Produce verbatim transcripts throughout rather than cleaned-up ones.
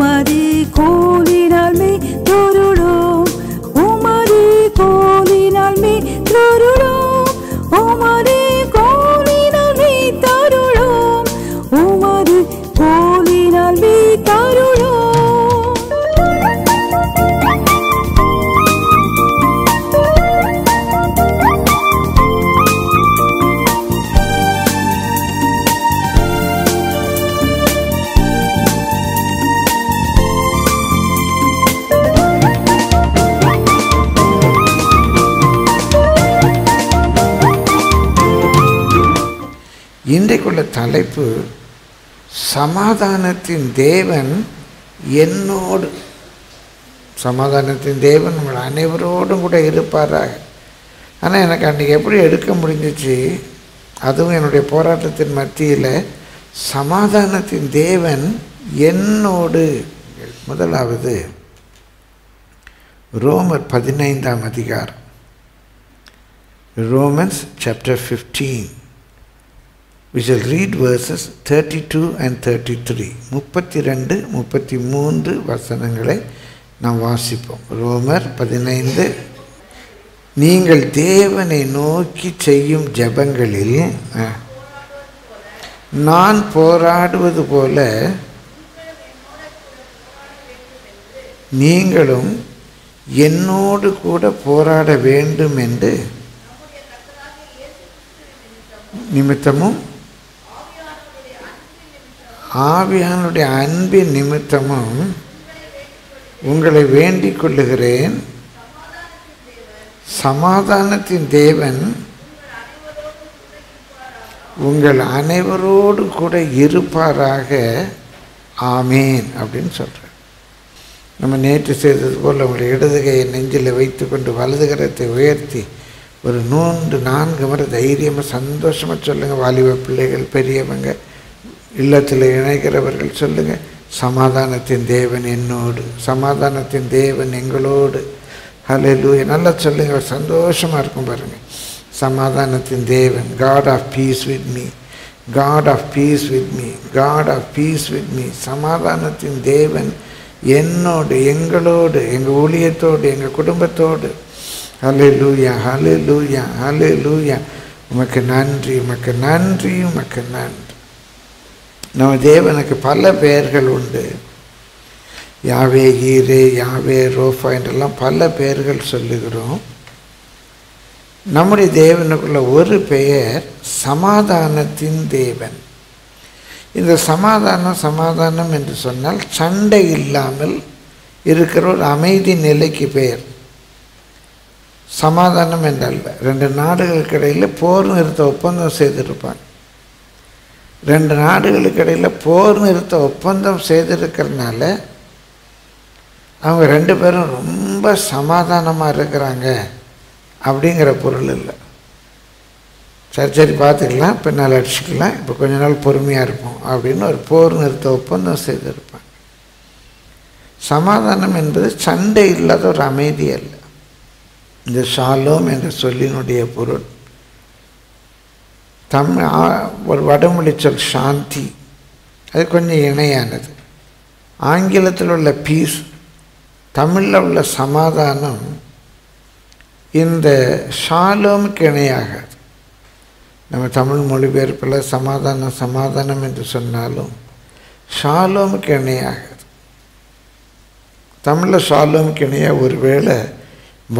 Umari kolinalmi thururu, Umari kolinalmi thururu, Umari kolinalmi thururu, Umari kolinalmi thururu. இன்றைக்குள்ள தலைப்பு சமாதானத்தின் தேவன் என்னோடு சமாதானத்தின் தேவன் நம்ம அனைவரோடும் கூட இருப்பாராக. ஆனால் எனக்கு அன்றைக்கி எப்படி எடுக்க முடிஞ்சிச்சு, அதுவும் என்னுடைய போராட்டத்தின் மத்தியில் சமாதானத்தின் தேவன் என்னோடு. முதலாவது ரோமர் பதினைந்தாம் அதிகாரம், Romans chapter fifteen. We shall read verses thirty-two and thirty-three. முப்பத்திரண்டு முப்பத்தி மூன்று வசனங்களை நாம் வாசிப்போம். ரோமர் பதினைந்து. நீங்கள் தேவனை நோக்கி செய்யும் ஜபங்களில் நான் போராடுவது போல நீங்களும் என்னோடு கூட போராட வேண்டும் என்று நிமித்தமும் ஆவியானுடைய அன்பின் நிமித்தமும் உங்களை வேண்டிக் கொள்ளுகிறேன். சமாதானத்தின் தேவன் உங்கள் அனைவரோடு கூட இருப்பாராக. ஆமேன் அப்படின்னு சொல்கிறார். நம்ம நேற்று செய்தது போல் உங்களை இடதுகையை நெஞ்சில் வைத்து கொண்டு வலதுகரத்தை உயர்த்தி ஒரு மூன்று நான்கு முறை தைரியமாக சந்தோஷமாக சொல்லுங்கள். வாலிப பிள்ளைகள், பெரியவங்க, இல்லத்தில் இணைக்கிறவர்கள் சொல்லுங்கள், சமாதானத்தின் தேவன் என்னோடு, சமாதானத்தின் தேவன் எங்களோடு. ஹல்லேலூயா. நல்லா சொல்லுங்கள், சந்தோஷமாக இருக்கும் பாருங்கள். சமாதானத்தின் தேவன், God of peace with me, God of peace with me, God of peace with me. சமாதானத்தின் தேவன் என்னோடு, எங்களோடு, எங்கள் ஊழியத்தோடு, எங்கள் குடும்பத்தோடு. ஹல்லேலூயா, ஹல்லேலூயா, ஹல்லேலூயா. உமக்கு நன்றி, உமக்கு நன்றி, உமக்கு நன்றி. நம்ம தேவனுக்கு பல பெயர்கள் உண்டு. யாவே ஈரே, யாவே ரோஃபா என்றெல்லாம் பல பெயர்கள் சொல்லுகிறோம். நம்முடைய தேவனுக்குள்ள ஒரு பெயர் சமாதானத்தின் தேவன். இந்த சமாதானம் சமாதானம் என்று சொன்னால் சண்டை இல்லாமல் இருக்கிற ஒரு அமைதி நிலைக்கு பெயர் சமாதானம் என்றல்ல. ரெண்டு நாடுகளுக்கு இடையில் போர் நிறுத்த ஒப்பந்தம் செய்திருப்பாங்க. ரெண்டு நாடுகளுக்கு இடையில் போர் நிறுத்த ஒப்பந்தம் செய்திருக்கிறதுனால அவங்க ரெண்டு பேரும் ரொம்ப சமாதானமாக இருக்கிறாங்க அப்படிங்கிற பொருள் இல்லை. சரி சரி பார்த்துக்கலாம், பின்னால் அடிச்சுக்கலாம், இப்போ கொஞ்ச நாள் பொறுமையாக இருப்போம் அப்படின்னு ஒரு போர் நிறுத்த ஒப்பந்தம் செய்திருப்பாங்க. சமாதானம் என்பது சண்டை இல்லாத ஒரு அமைதி அல்ல. இந்த ஷாலோம் என்ற சொல்லினுடைய பொருள் தமிழ் ஒரு வடமொழி சொல் சாந்தி, அது கொஞ்சம் இணையானது. ஆங்கிலத்தில் உள்ள பீஸ், தமிழில் உள்ள சமாதானம் இந்த ஷாலோமுக்கு இணையாகாது. நம்ம தமிழ் மொழிபெயர்ப்பில் சமாதானம் சமாதானம் என்று சொன்னாலும் ஷாலோமுக்கு இணையாகாது. தமிழில் ஷாலோமுக்கு இணையாக ஒருவேளை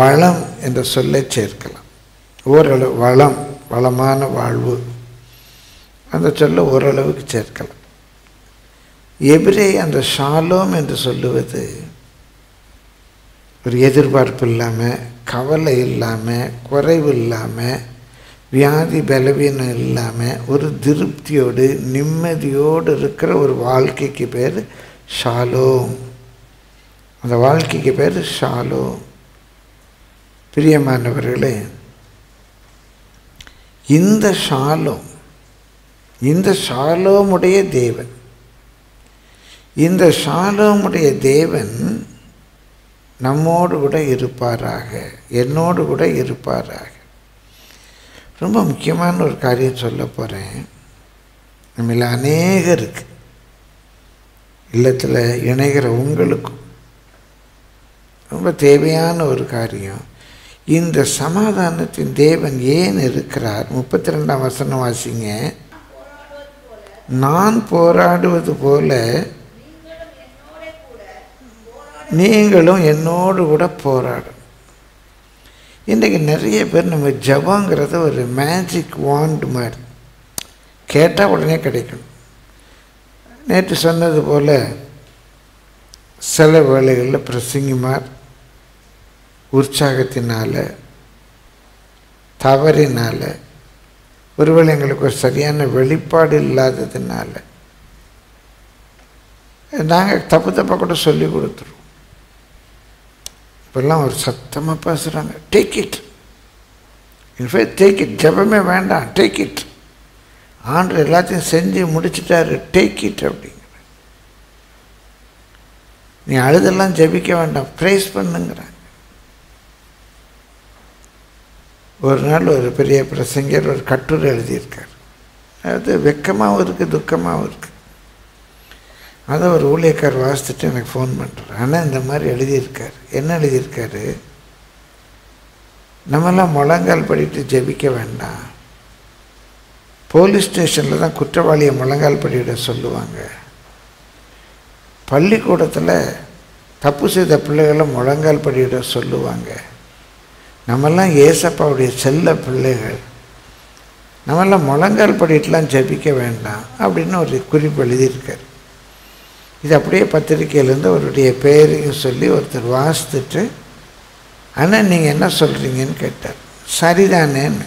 வளம் என்ற சொல்லை சேர்க்கலாம். ஓரளவு வளம், வளமான வாழ்வு, அந்த சொல்ல ஓரளவுக்கு சேர்க்கலாம். எபிரே அந்த ஷாலோம் என்று சொல்லுவது ஒரு எதிர்பார்ப்பு இல்லாமல், கவலை இல்லாமல், குறைவு இல்லாமல், வியாதி பலவீனம் இல்லாமல், ஒரு திருப்தியோடு நிம்மதியோடு இருக்கிற ஒரு வாழ்க்கைக்கு பேர் ஷாலோம். அந்த வாழ்க்கைக்கு பேர் ஷாலோம். பிரியமானவர்களே, இந்த ஷாலோம், இந்த ஷாலோமுடைய தேவன், இந்த ஷாலோமுடைய தேவன் நம்மோடு கூட இருப்பாராக, என்னோடு கூட இருப்பாராக. ரொம்ப முக்கியமான ஒரு காரியம் சொல்ல போகிறேன். நம்மள அநேகருக்கு இல்லத்தில் இணைகிற உங்களுக்கும் ரொம்ப தேவையான ஒரு காரியம். இந்த சமாதானத்தின் தேவன் ஏன் இருக்கிறார்? முப்பத்தி ரெண்டாம் வசனம் வாசிங்க. நான் போராடுவது போல நீங்களும் என்னோடு கூட போராடும். இன்றைக்கு நிறைய பேர் நம்ம ஜபங்கிறத ஒரு மேஜிக் வாண்ட் மாதிரி கேட்டால் உடனே கிடைக்கும். நேற்று சொன்னது போல் சில வேளைகளில் பிரசங்கிமார் உற்சாகத்தினால் தவறினால் ஒருவேளை எங்களுக்கு ஒரு சரியான வெளிப்பாடு இல்லாததுனால நாங்கள் தப்பு தப்பாக கூட சொல்லி கொடுத்துருவோம். இப்பெல்லாம் ஒரு சத்தமாக பேசுகிறாங்க, take it, in fact take it, ஜபமே வேண்டாம், டேக் இட், ஆண்டவர் எல்லாத்தையும் செஞ்சு முடிச்சுட்டாரு, டேக் இட் அப்படிங்கிற, நீ அழுதெல்லாம் ஜபிக்க வேண்டாம், ப்ரேஸ் பண்ணுங்கிறாங்க. ஒரு நாள் ஒரு பெரிய பிரசங்கர் ஒரு கட்டுரை எழுதியிருக்கார். அது வெக்கமாகவும் இருக்குது, துக்கமாகவும் இருக்குது. அதை ஒரு ஊழியக்கார் வாசித்துட்டு எனக்கு ஃபோன் பண்ணுறார். ஆனால் இந்த மாதிரி எழுதியிருக்கார். என்ன எழுதியிருக்காரு? நம்மெல்லாம் முழங்கால் படிட்டு ஜெபிக்க வேண்டாம், போலீஸ் ஸ்டேஷனில் தான் குற்றவாளியை முழங்கால் படியிட சொல்லுவாங்க, பள்ளிக்கூடத்தில் தப்பு செய்த பிள்ளைகளை முழங்கால் படியிட சொல்லுவாங்க, நம்மெல்லாம் ஏசப்பாவுடைய செல்ல பிள்ளைகள், நம்மெல்லாம் முழங்கால் படிட்டுலாம் ஜெபிக்க வேண்டாம் அப்படின்னு ஒரு குறிப்பு எழுதியிருக்கார். இது அப்படியே பத்திரிக்கையிலேருந்து அவருடைய பேரையும் சொல்லி ஒருத்தர் வாசித்துட்டு, ஆனால் நீங்கள் என்ன சொல்கிறீங்கன்னு கேட்டார். சரிதானேன்னு,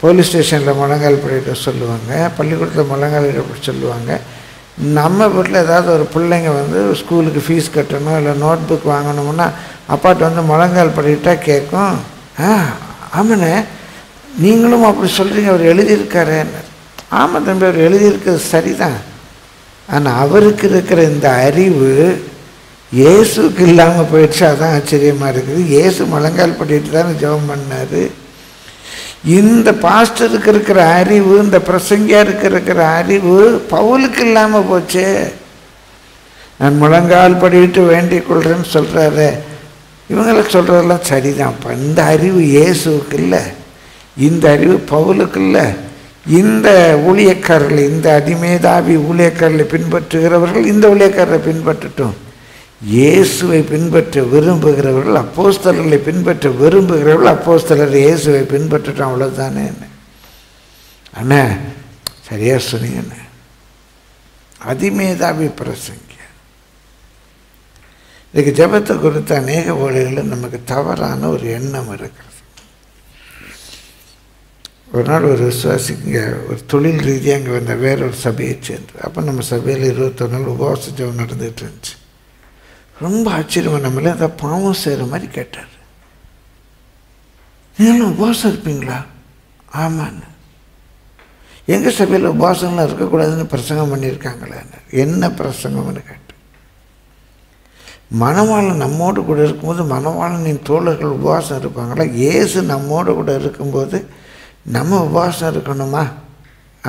போலீஸ் ஸ்டேஷனில் முழங்கால் படிட்டு சொல்லுவாங்க, பள்ளிக்கூடத்தில் முழங்கால் படிட்டு சொல்லுவாங்க, நம்ம வீட்டில் ஏதாவது ஒரு பிள்ளைங்க வந்து ஸ்கூலுக்கு ஃபீஸ் கட்டணும் இல்லை நோட் புக் வாங்கணும்னா அப்பாட்ட வந்து முழங்கால் படிட்டா கேட்கும். ஆ ஆமாண்ணே, நீங்களும் அப்படி சொல்கிறீங்க, அவர் எழுதியிருக்காருன்னு. ஆமாம் தம்பி, அவர் எழுதியிருக்கிறது சரிதான். ஆனால் அவருக்கு இருக்கிற இந்த அறிவு இயேசுக்கு இல்லாமல் போயிடுச்சு. அதான் ஆச்சரியமாக இருக்குது. இயேசு முழங்கால் படிட்டு தான் ஜெபம் பண்ணார். இந்த பாஸ்டருக்கு இருக்கிற அறிவு, இந்த பிரசங்கியாருக்கு இருக்கிற அறிவு பவுலுக்கு இல்லாமல் போச்சு. நான் முழங்கால் படிட்டு வேண்டிக் கொள்கிறேன்னு சொல்கிறாரு, இவங்களுக்கு சொல்கிறதெல்லாம் சரிதான்ப்பா. இந்த அறிவு இயேசுக்கு இல்லை, இந்த அறிவு பவுலுக்கு இல்லை, இந்த ஊழியக்காரர்களை, இந்த அதிமேதாவி ஊழியக்காரர்களை பின்பற்றுகிறவர்கள் இந்த ஊழியக்காரரை பின்பற்றட்டும். இயேசுவை பின்பற்ற விரும்புகிறவர்கள் அப்போஸ்தலர்களை பின்பற்ற விரும்புகிறவர்கள் அப்போஸ்தலர் இயேசுவை பின்பற்றட்டும். அவ்வளோதானே அண்ணா, சரியா சொன்னீங்கண்ணே. அதிமேதாவி பிரசங்க. இதுக்கு ஜபத்தை குறித்த அநேக ஊழியர்களில் நமக்கு தவறான ஒரு எண்ணம் இருக்கிறது. ஒரு நாள் ஒரு விசுவாசிங்க ஒரு தொழில் ரீதியாக அங்கே வந்த வேற ஒரு சபையை சேர்ந்து, அப்போ நம்ம சபையில் இருபத்தொரு நாள் உபவாச ஜபம் நடந்துகிட்டு இருந்துச்சு. ரொம்ப ஆச்சரியமாக நம்மளே அதை பாவம் செய்கிற மாதிரி கேட்டார். நீங்களும் உபவாசம் இருப்பீங்களா? ஆமாண்ணு. எங்கள் சபையில் உபவாசம்லாம் இருக்கக்கூடாதுன்னு பிரசங்கம் பண்ணியிருக்காங்களான்னு. என்ன பிரசங்கம்னு கேட்டேன். மணவாளன் நம்மோடு கூட இருக்கும்போது மணவாளனின் தோழர்கள் உபவாசம் இருப்பாங்களா? இயேசு நம்மோடு கூட இருக்கும்போது நம்ம உபவாசம் இருக்கணுமா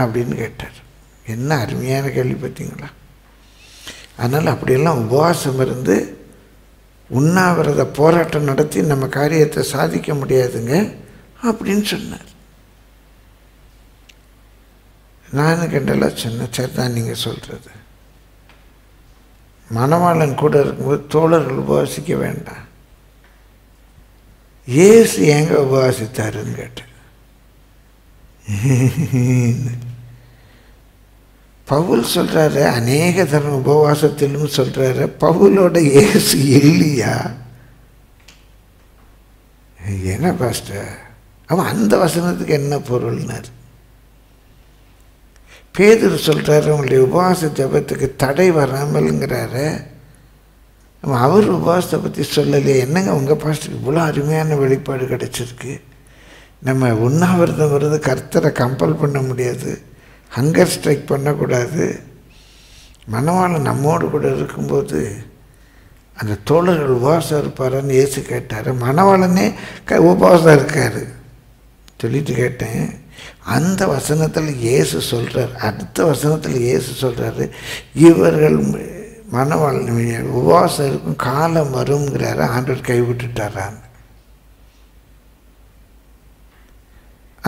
அப்படின்னு கேட்டார். என்ன அருமையான கேள்வி பார்த்தீங்களா? அதனால் அப்படியெல்லாம் உபவாசம் இருந்து உண்ணாவிரத போராட்டம் நடத்தி நம்ம காரியத்தை சாதிக்க முடியாதுங்க அப்படின்னு சொன்னார். நான் கண்டெல்லாம் சொன்னேன், சரி தான் நீங்கள் சொல்கிறது. மணவாளன் கூட இருக்கும்போது தோழர்கள் உபவாசிக்க வேண்டாம், இயேசு எங்க உபவாசித்தாருன்னு கேட்டேன். பவுல் சொல்கிறாரு, அநேக தரம் உபவாசத்திலும் சொல்கிறாரு. பவுலோட இயேசு இல்லையா? என்ன பாஸ்டர், அவன் அந்த வசனத்துக்கு என்ன பொருள்னார்? பேதுரு சொல்கிறாரு, அவங்களுடைய உபவாச ஜபத்துக்கு தடை வராமல்ங்கிறாரு. அவர் உபவாசத்தை பற்றி சொல்லலையே. என்னங்க உங்கள் பாஸ்டருக்கு இவ்வளோ அருமையான வெளிப்பாடு கிடச்சிருக்கு? நம்ம உண்ணாவிரதம் வருது, கர்த்தரை கம்பல் பண்ண முடியாது, ஹங்கர் ஸ்ட்ரைக் பண்ணக்கூடாது. மணவாளன் நம்மோடு கூட இருக்கும்போது அந்த தோழர்கள் உபவாசம் இருப்பாரான்னு இயேசு கேட்டார். மணவாளனே க உபவாசம் இருக்கார் சொல்லிட்டு கேட்டேன், அந்த வசனத்தில் இயேசு சொல்றார், அடுத்த வசனத்தில் இயேசு சொல்றாரு, இவர்கள் மனவாள் உபவாசம் இருக்கும் காலம் வரும்ங்கிறாரு. ஆண்டவர் கைவிட்டுட்டாரான்.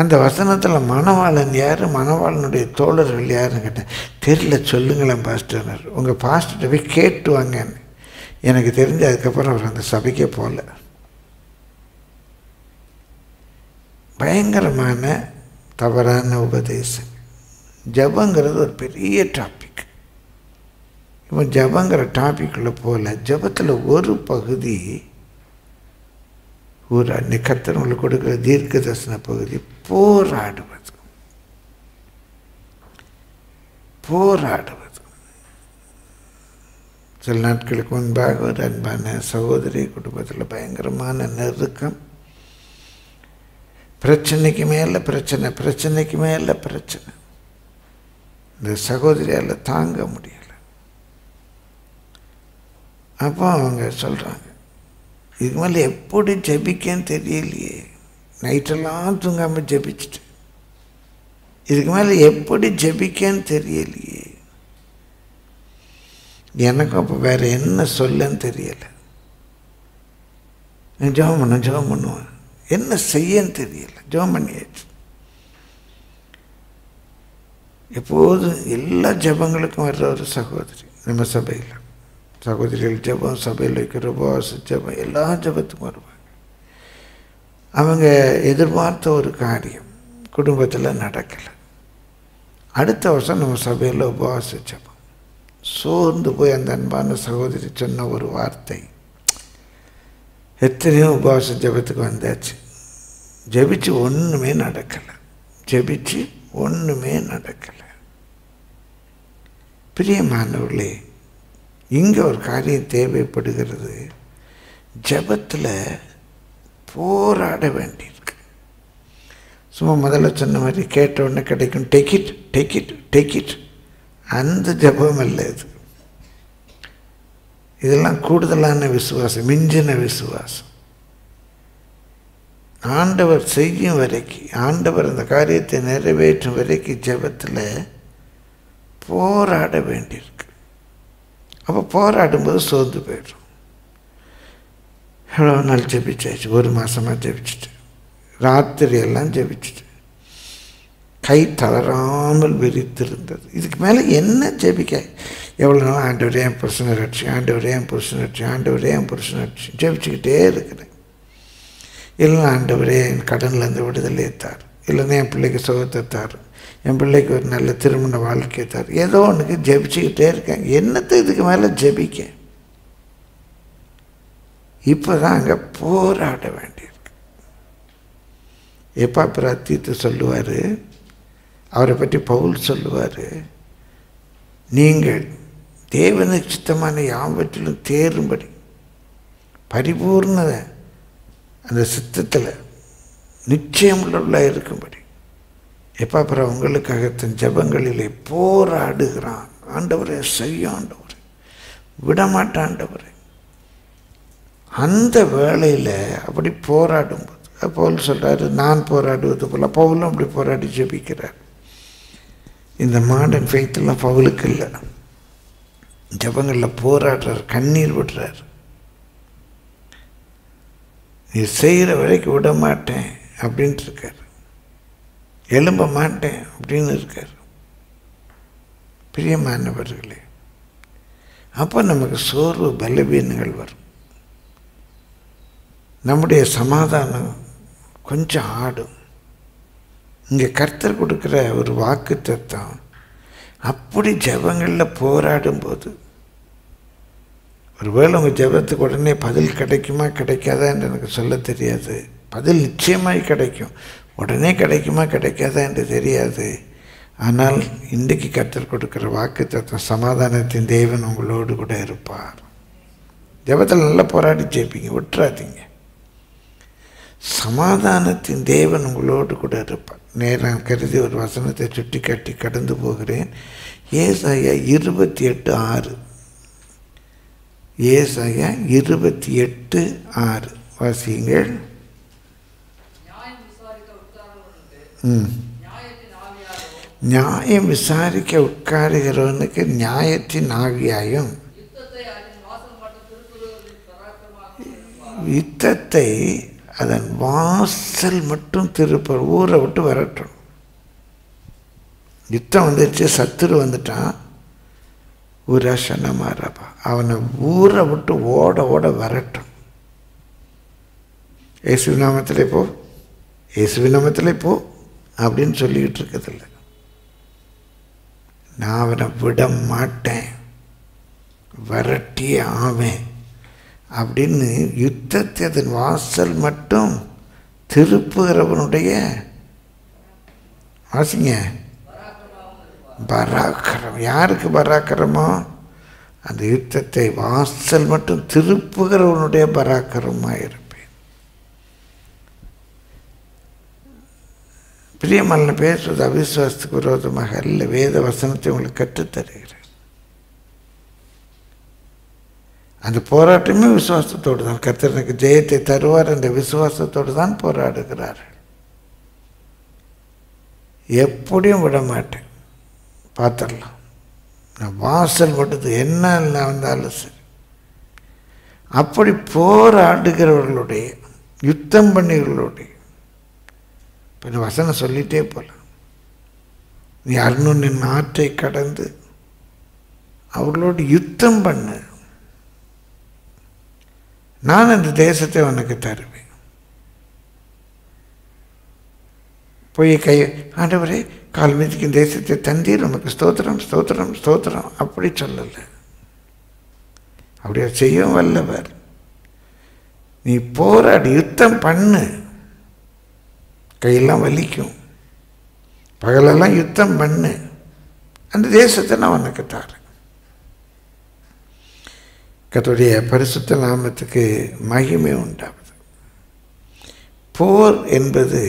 அந்த வசனத்தில் மணவாளன் யார், மணவாளனுடைய தோழர்கள் யாருன்னு கேட்டேன். தெரியல சொல்லுங்களேன் பாஸ்டர்னார். உங்கள் பாஸ்டர்கிட்ட போய் கேட்டு வாங்கன்னு எனக்கு தெரிஞ்ச. அதுக்கப்புறம் அவர் அந்த சபைக்கே போகல. பயங்கரமான தவறான உபதேசம். ஜபங்கிறது ஒரு பெரிய டாபிக். இப்போ ஜபங்கிற டாபிக்குள்ளே போகல. ஜபத்தில் ஒரு பகுதி ஒரு அன்னை கர்த்தர்களுக்கு கொடுக்குற தீர்க்க தரிசன பகுதி போராடுவது போராடுவது சில நாட்களுக்கு முன்பாக ஒரு அன்பான சகோதரி குடும்பத்தில் பயங்கரமான நெருக்கம், பிரச்சனைக்கு மேலே பிரச்சனை, பிரச்சனைக்கு மேலே பிரச்சனை. இந்த சகோதரியால் தாங்க முடியலை. அப்போ அவங்க சொல்கிறாங்க, இதுக்கு மேலே எப்படி ஜபிக்கன்னு தெரியலையே, நைட்டெல்லாம் தூங்காமல் ஜபிச்சுட்டு இதுக்கு மேலே எப்படி ஜபிக்கன்னு தெரியலையே, எனக்கும் அப்போ வேறு என்ன சொல்லன்னு தெரியலை, ஜபம் பண்ண ஜபம் பண்ணுவேன், என்ன செய்யன்னு தெரியலை, ஜபம் பண்ணியாச்சு. எப்போதும் எல்லா ஜபங்களுக்கும் வர்ற ஒரு சகோதரி நம்ம சபையில். சகோதரிகள் ஜபம், சபையில் வைக்கிற உபவாச ஜபம், எல்லா ஜபத்துக்கும் வருவாங்க. அவங்க எதிர்பார்த்த ஒரு காரியம் குடும்பத்தில் நடக்கலை. அடுத்த வருஷம் நம்ம சபையில் உபவாச ஜபம். சோர்ந்து போய் அந்த அன்பான சகோதரி சொன்ன ஒரு வார்த்தை, எத்தனையோ உபவாச ஜபத்துக்கு வந்தாச்சு, ஜபிச்சு ஒன்றுமே நடக்கலை, ஜபிச்சு ஒன்றுமே நடக்கலை. பிரியமானவர்களே, இங்கே ஒரு காரியம் தேவைப்படுகிறது. ஜபத்தில் போராட வேண்டியிருக்கு. சும்மா முதல்ல சொன்ன மாதிரி கேட்ட உடனே கிடைக்கும் டெக்கிட் டெக்கிட் டெக்கிட் அந்த ஜபம் இல்லை. இது இதெல்லாம் கூடுதலான விசுவாசம், மிஞ்சின விசுவாசம். ஆண்டவர் செய்யும் வரைக்கும், ஆண்டவர் அந்த காரியத்தை நிறைவேற்றும் வரைக்கும் ஜபத்தில் போராட வேண்டியிருக்கு. அப்போ போராடும்போது சோர்ந்து போய்டும். எவ்வளோ நாள் ஜபிச்சாச்சு, ஒரு மாதமாக ஜபிச்சுட்டு ராத்திரியெல்லாம் ஜபிச்சுட்டு கை தளராமல் விரித்திருந்தது. இதுக்கு மேலே என்ன ஜபிக்க, எவ்வளோ நாள் ஆண்டவரே என் புருஷனை ரட்சி, ஆண்டவரே என் புருஷனை ரட்சி, ஆண்டவரே என் புருஷனை ரட்சி ஜபிச்சுக்கிட்டே இருக்கிறேன். இல்லைன்னா ஆண்டவரே என் கடன்லேருந்து விடுதலையே தார், இல்லைன்னா என் பிள்ளைக்கு சுகத்தை தார், என் பிள்ளைக்கு ஒரு நல்ல திருமண வாழ்க்கையை தர், ஏதோ ஒன்றுக்கு ஜபிச்சுக்கிட்டே இருக்காங்க. என்னத்தை இதுக்கு மேலே ஜபிக்க? இப்போ தான் அங்கே போராட வேண்டியிருக்கு. எப்பா அப்புறம் தீர்த்து சொல்லுவார், அவரை பற்றி பவுல் சொல்லுவார், நீங்கள் தேவனுக்கு சித்தமான யாவற்றிலும் தேரும்படி பரிபூர்ண அந்த சித்தத்தில் நிச்சயமுள்ள இருக்கும்படி எப்போ அப்புறம் உங்களுக்காக தன் ஜபங்களிலே போராடுகிறான். ஆண்டவரை செய்யும், ஆண்டவர் விடமாட்டாண்டவர். அந்த வேளையில் அப்படி போராடும்போது பவுல் சொல்கிறாரு, நான் போராடுவது போல். பவுலும் அப்படி போராடி ஜபிக்கிறார். இந்த மாடர்ன் ஃபெய்த்தெல்லாம் பவுலுக்கு இல்லை. ஜபங்களில் போராடுறார், கண்ணீர் விடுறார். நீ செய்கிற வரைக்கும் விடமாட்டேன் அப்படின்ட்டு இருக்கார், எழும்ப மாட்டேன் அப்படின்னு இருக்கார். பிரியமானவர்களே, அப்போ நமக்கு சோர்வு பலவீனங்கள் வரும், நம்முடைய சமாதானம் கொஞ்சம் ஆடும். இங்கே கர்த்தர் கொடுக்குற ஒரு வாக்கு தத்தம், அப்படி ஜபங்களில் போராடும்போது ஒருவேளை உங்கள் ஜபத்துக்கு உடனே பதில் கிடைக்குமா கிடைக்காதா என்று எனக்கு சொல்ல தெரியாது. பதில் நிச்சயமாய் கிடைக்கும், உடனே கிடைக்குமா கிடைக்காதா என்று தெரியாது. ஆனால் இன்றைக்கு கர்த்தர் கொடுக்குற வாக்கு தத்துவம், சமாதானத்தின் தேவன் உங்களோடு கூட இருப்பார். ஜபத்தில் நல்லா போராடி ஜெயிப்பீங்க, விட்டுறாதீங்க. சமாதானத்தின் தேவன் உங்களோடு கூட இருப்பார். நேரம் கருதி ஒரு வசனத்தை சுட்டி காட்டி கடந்து போகிறேன். ஏசாயா இருபத்தி எட்டு ஆறு ஏசாயா இருபத்தி எட்டு ஆறு வாசியுங்கள். ம் Nyayam visarika utkarikaronukku nyayathin ஆவியாயும் யுத்தத்தை அதன் வாசல் மட்டும் திருப்பர் ஊரை விட்டு வரட்டும். யுத்தம் வந்துடுச்சு, சத்துரு வந்துட்டான், உராசனமாரப்பா அவனை ஊரை விட்டு ஓட ஓட வரட்டும். இயேசு நாமத்திலே போ, இயேசு நாமத்திலே போ அப்படின்னு சொல்லிக்கிட்டு இருக்கிறதில்ல. நான் அவனை விட மாட்டேன், வரட்டியே ஆவேன் அப்படின்னு யுத்தத்தை அதன் வாசல் மட்டும் திருப்புகிறவனுடைய வாசிங்க பராக்கிரம். யாருக்கு பராக்கிரமோ? அந்த யுத்தத்தை வாசல் மட்டும் திருப்புகிறவனுடைய பராக்கிரமாக இருப்பேன். பிரியமான பேசுவது அவிசுவாசத்துக்கு விரோதமாக அல்ல, வேத வசனத்தை உங்களுக்கு கற்றுத்தருகிறேன். அந்த போராட்டமே விசுவாசத்தோடு தான். கர்த்தருக்கு ஜெயத்தை தருவார் என்ற விசுவாசத்தோடு தான் போராடுகிறார்கள். எப்படியும் விட மாட்டேன், பார்த்துடலாம், நான் வாசல் போட்டது என்ன வந்தாலும் சரி. அப்படி போராடுகிறவர்களுடைய யுத்தம் பண்ணிகளுடைய இப்போ வசனம் சொல்லிகிட்டே போகலாம். நீ அருணுனின் ஆற்றை கடந்து அவர்களோடு யுத்தம் பண்ண, நான் அந்த தேசத்தை உனக்கு தருவேன். போய் கை ஆண்டவரே கால் மீதிக்கு தேசத்தை தந்தீர், உனக்கு ஸ்தோத்திரம் ஸ்தோத்திரம் ஸ்தோத்திரம் அப்படி சொல்லலை. அப்படியா செய்யும் வல்லவர். நீ போராடி யுத்தம் பண்ணு. கையெல்லாம் வலிக்கும், பகலெல்லாம் யுத்தம் பண்ணு, அந்த தேசத்தை நான் உனக்கு தரேன். கர்த்தருடைய பரிசுத்த நாமத்துக்கு மகிமை உண்டாகுது. போர் என்பது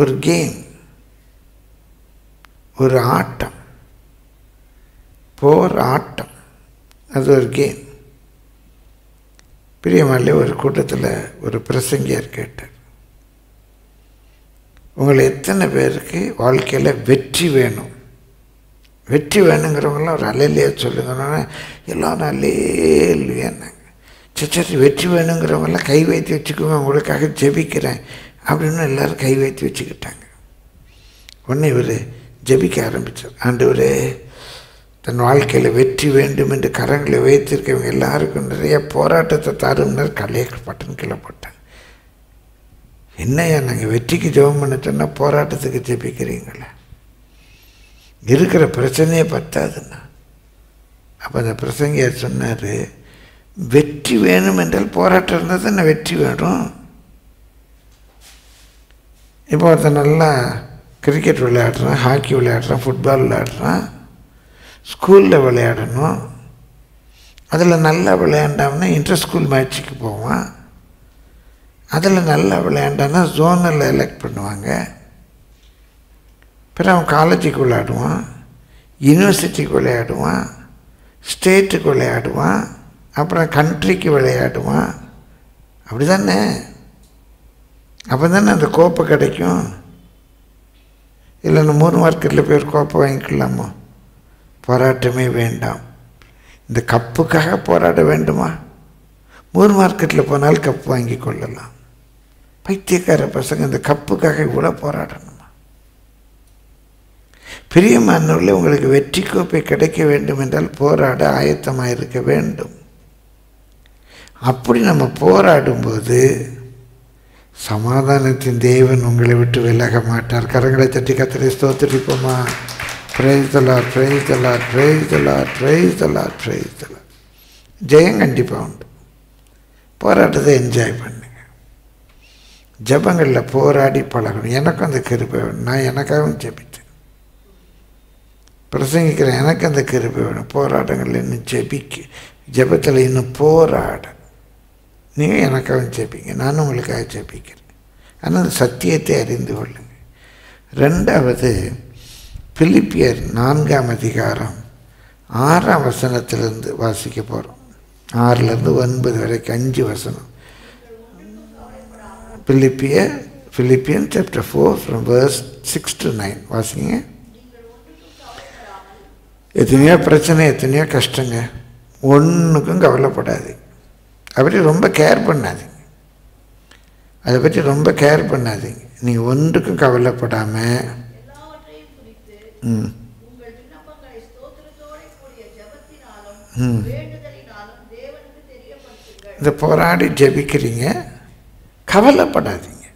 ஒரு கேம், ஒரு ஆட்டம். போர் ஆட்டம், அது ஒரு கேம். பிரியமானவர்களே, ஒரு கூட்டத்தில் ஒரு பிரசங்கியார் கேட்டார், உங்களை எத்தனை பேருக்கு வாழ்க்கையில் வெற்றி வேணும், வெற்றி வேணுங்கிறவங்களாம் ஒரு அலையிலேயே சொல்லுங்கன்னா எல்லோரும் அலையிலேன்னாங்க. சச்சரி வெற்றி வேணுங்கிறவங்களாம் கை வைத்து வச்சுக்கோங்க, உங்களுக்காக ஜெபிக்கிறேன் அப்படின்னு எல்லோரும் கை வைத்து வச்சுக்கிட்டாங்க. உடனே இவர் ஜெபிக்க ஆரம்பித்தார், ஆண்டவரே தன் வாழ்க்கையில் வெற்றி வேண்டும் என்று கரங்களை வைத்திருக்கவங்க எல்லாருக்கும் நிறைய போராட்டத்தை தாரும்னர் கலையப்பட்டன்னு கிளப்பட்டாங்க. என்னையா நாங்கள் வெற்றிக்கு ஜெபம் பண்ணிட்டோன்னா போராட்டத்துக்கு ஜெபிக்கிறீங்களே, இருக்கிற பிரச்சனையே பத்தாதுண்ணா. அப்போ அந்த பிரசங்கியார் சொன்னார், வெற்றி வேணும் என்றால் போராட்டம் இருந்தால் தான் வெற்றி வேணும். இப்போ ஒருத்தர் நல்லா கிரிக்கெட் விளையாடுறான், ஹாக்கி விளையாடுறான், ஃபுட்பால் விளையாடுறான், ஸ்கூலில் விளையாடணும், அதில் நல்லா விளையாண்டாம்னா இன்டர் ஸ்கூல் மேட்ச்சுக்கு போவான், அதில் நல்லா விளையாண்டான்னா ஜோனில் எலெக்ட் பண்ணுவாங்க, பிறகு அவன் காலேஜுக்கு விளையாடுவான், யூனிவர்சிட்டிக்கு விளையாடுவான், ஸ்டேட்டுக்கு விளையாடுவான், அப்புறம் கண்ட்ரிக்கு விளையாடுவான். அப்படி தானே? அப்போ தானே அந்த கோப்பை கிடைக்கும். இல்லைன்னா மூணு மார்க்கெட்டில் போய் ஒரு கோப்பை வாங்கிக்கலாமோ? போராட்டமே வேண்டாம். இந்த கப்புக்காக போராட வேண்டுமா? மூணு மார்க்கெட்டில் போனால் கப்பு வாங்கி கொள்ளலாம். பைத்தியக்கார பசங்க இந்த கப்புக்காக இவ்வளோ போராடணும். பிரியமானவர்களே, உங்களுக்கு வெற்றி கோப்பை கிடைக்க வேண்டும் என்றால் போராட ஆயத்தமாக இருக்க வேண்டும். அப்படி நம்ம போராடும்போது சமாதானத்தின் தேவன் உங்களை விட்டு விலக மாட்டார். கரங்களை தட்டி கத்தரை ஸ்தோத்திரிப்போமா? Praise the Lord, praise the Lord, praise the Lord, praise the Lord, praise the Lord. ஜெயம் கண்டிப்பாக உண்டு. போராட்டத்தை என்ஜாய் பண்ணுங்க. ஜபங்களில் போராடி பழகணும். எனக்கும் அந்த கிருபை வேணும், நான் எனக்காகவும் ஜெபித்தேன், பிரசங்கிக்கிற எனக்கு அந்த கிருபை வேணும். போராட்டங்கள் இன்னும் ஜெபிக்க, ஜபத்தில் இன்னும் போராட. நீங்கள் எனக்காகவும் ஜெபிங்க, நானும் உங்களுக்காக ஜெபிக்கிறேன். ஆனால் சத்தியத்தை அறிந்து கொள்ளுங்க. ரெண்டாவது, பிலிப்பியர் நான்காம் அதிகாரம் ஆறாம் வசனத்திலிருந்து வாசிக்க போகிறோம். ஆறுலேருந்து ஒன்பது வரைக்கும் அஞ்சு வசனம். பிலிப்பிய Philippian chapter four from verse six to nine வாசிங்க. எத்தனையோ பிரச்சனை எத்தனையோ கஷ்டங்க ஒன்றுக்கும் கவலைப்படாது. அதை பற்றி ரொம்ப கேர் பண்ணாதீங்க அதை பற்றி ரொம்ப கேர் பண்ணாதீங்க நீங்கள் ஒன்றுக்கும் கவலைப்படாமல் ம் ம் இதை போராடி ஜபிக்கிறீங்க. கவலைப்படாதீங்க,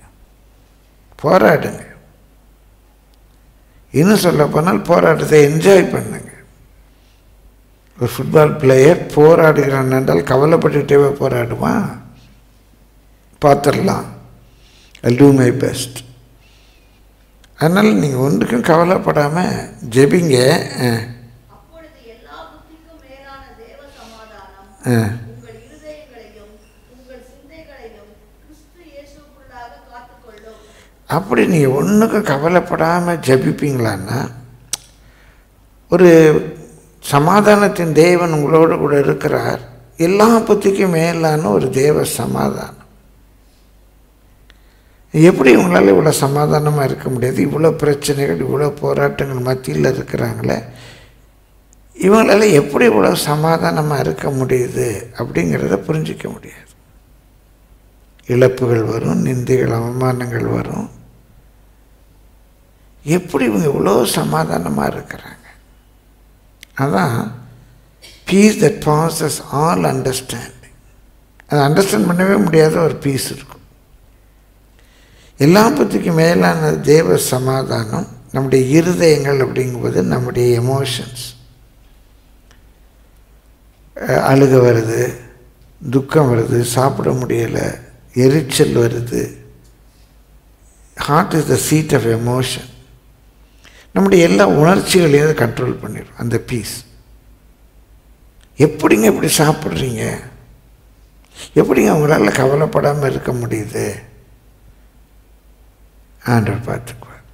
போராடுங்க. இன்னும் சொல்ல போனால் போராட்டத்தை என்ஜாய் பண்ணுங்க. ஒரு ஃபுட்பால் பிளேயர் போராடுகிறான் என்றால் கவலைப்பட்டுகிட்டே போராடுவான், பார்த்துடலாம், ஐ டூ மை பெஸ்ட். அதனால் நீங்கள் ஒன்றுக்கும் கவலைப்படாமல் ஜெபிங்க. அப்படி நீங்கள் ஒன்றுக்கும் கவலைப்படாமல் ஜபிப்பீங்களான்னா ஒரு சமாதானத்தின் தேவன் உங்களோடு கூட இருக்கிறார். எல்லா புத்திக்கும் மேலான ஒரு தேவ சமாதானம். எப்படி உங்களால் இவ்வளோ சமாதானமாக இருக்க முடியாது? இவ்வளோ பிரச்சனைகள் இவ்வளோ போராட்டங்கள் மத்தியில் இருக்கிறாங்களே, இவங்களால் எப்படி இவ்வளோ சமாதானமாக இருக்க முடியுது அப்படிங்கிறத புரிஞ்சிக்க முடியாது. இழப்புகள் வரும், நிந்தைகள் அவமானங்கள் வரும். எப்படி இவங்க இவ்வளோ சமாதானமாக இருக்கிறாங்க? அதான் peace that passes all understanding. அதை அண்டர்ஸ்டாண்ட் பண்ணவே முடியாத ஒரு பீஸ் இருக்கும். எல்லா பற்றிக்கு மேலான தேவ சமாதானம் நம்முடைய இருதயங்கள் அப்படிங்கும்போது நம்முடைய எமோஷன்ஸ், அழுக வருது, துக்கம் வருது, சாப்பிட முடியலை, எரிச்சல் வருது. Heart is the seat of emotion. நம்முடைய எல்லா உணர்ச்சிகளையும் கண்ட்ரோல் பண்ணிடும் அந்த பீஸ். எப்படிங்க இப்படி சாப்பிட்றீங்க? எப்படிங்க அவங்களால கவலைப்படாமல் இருக்க முடியுது? ஆண்டவர் பார்த்துக்குவார்.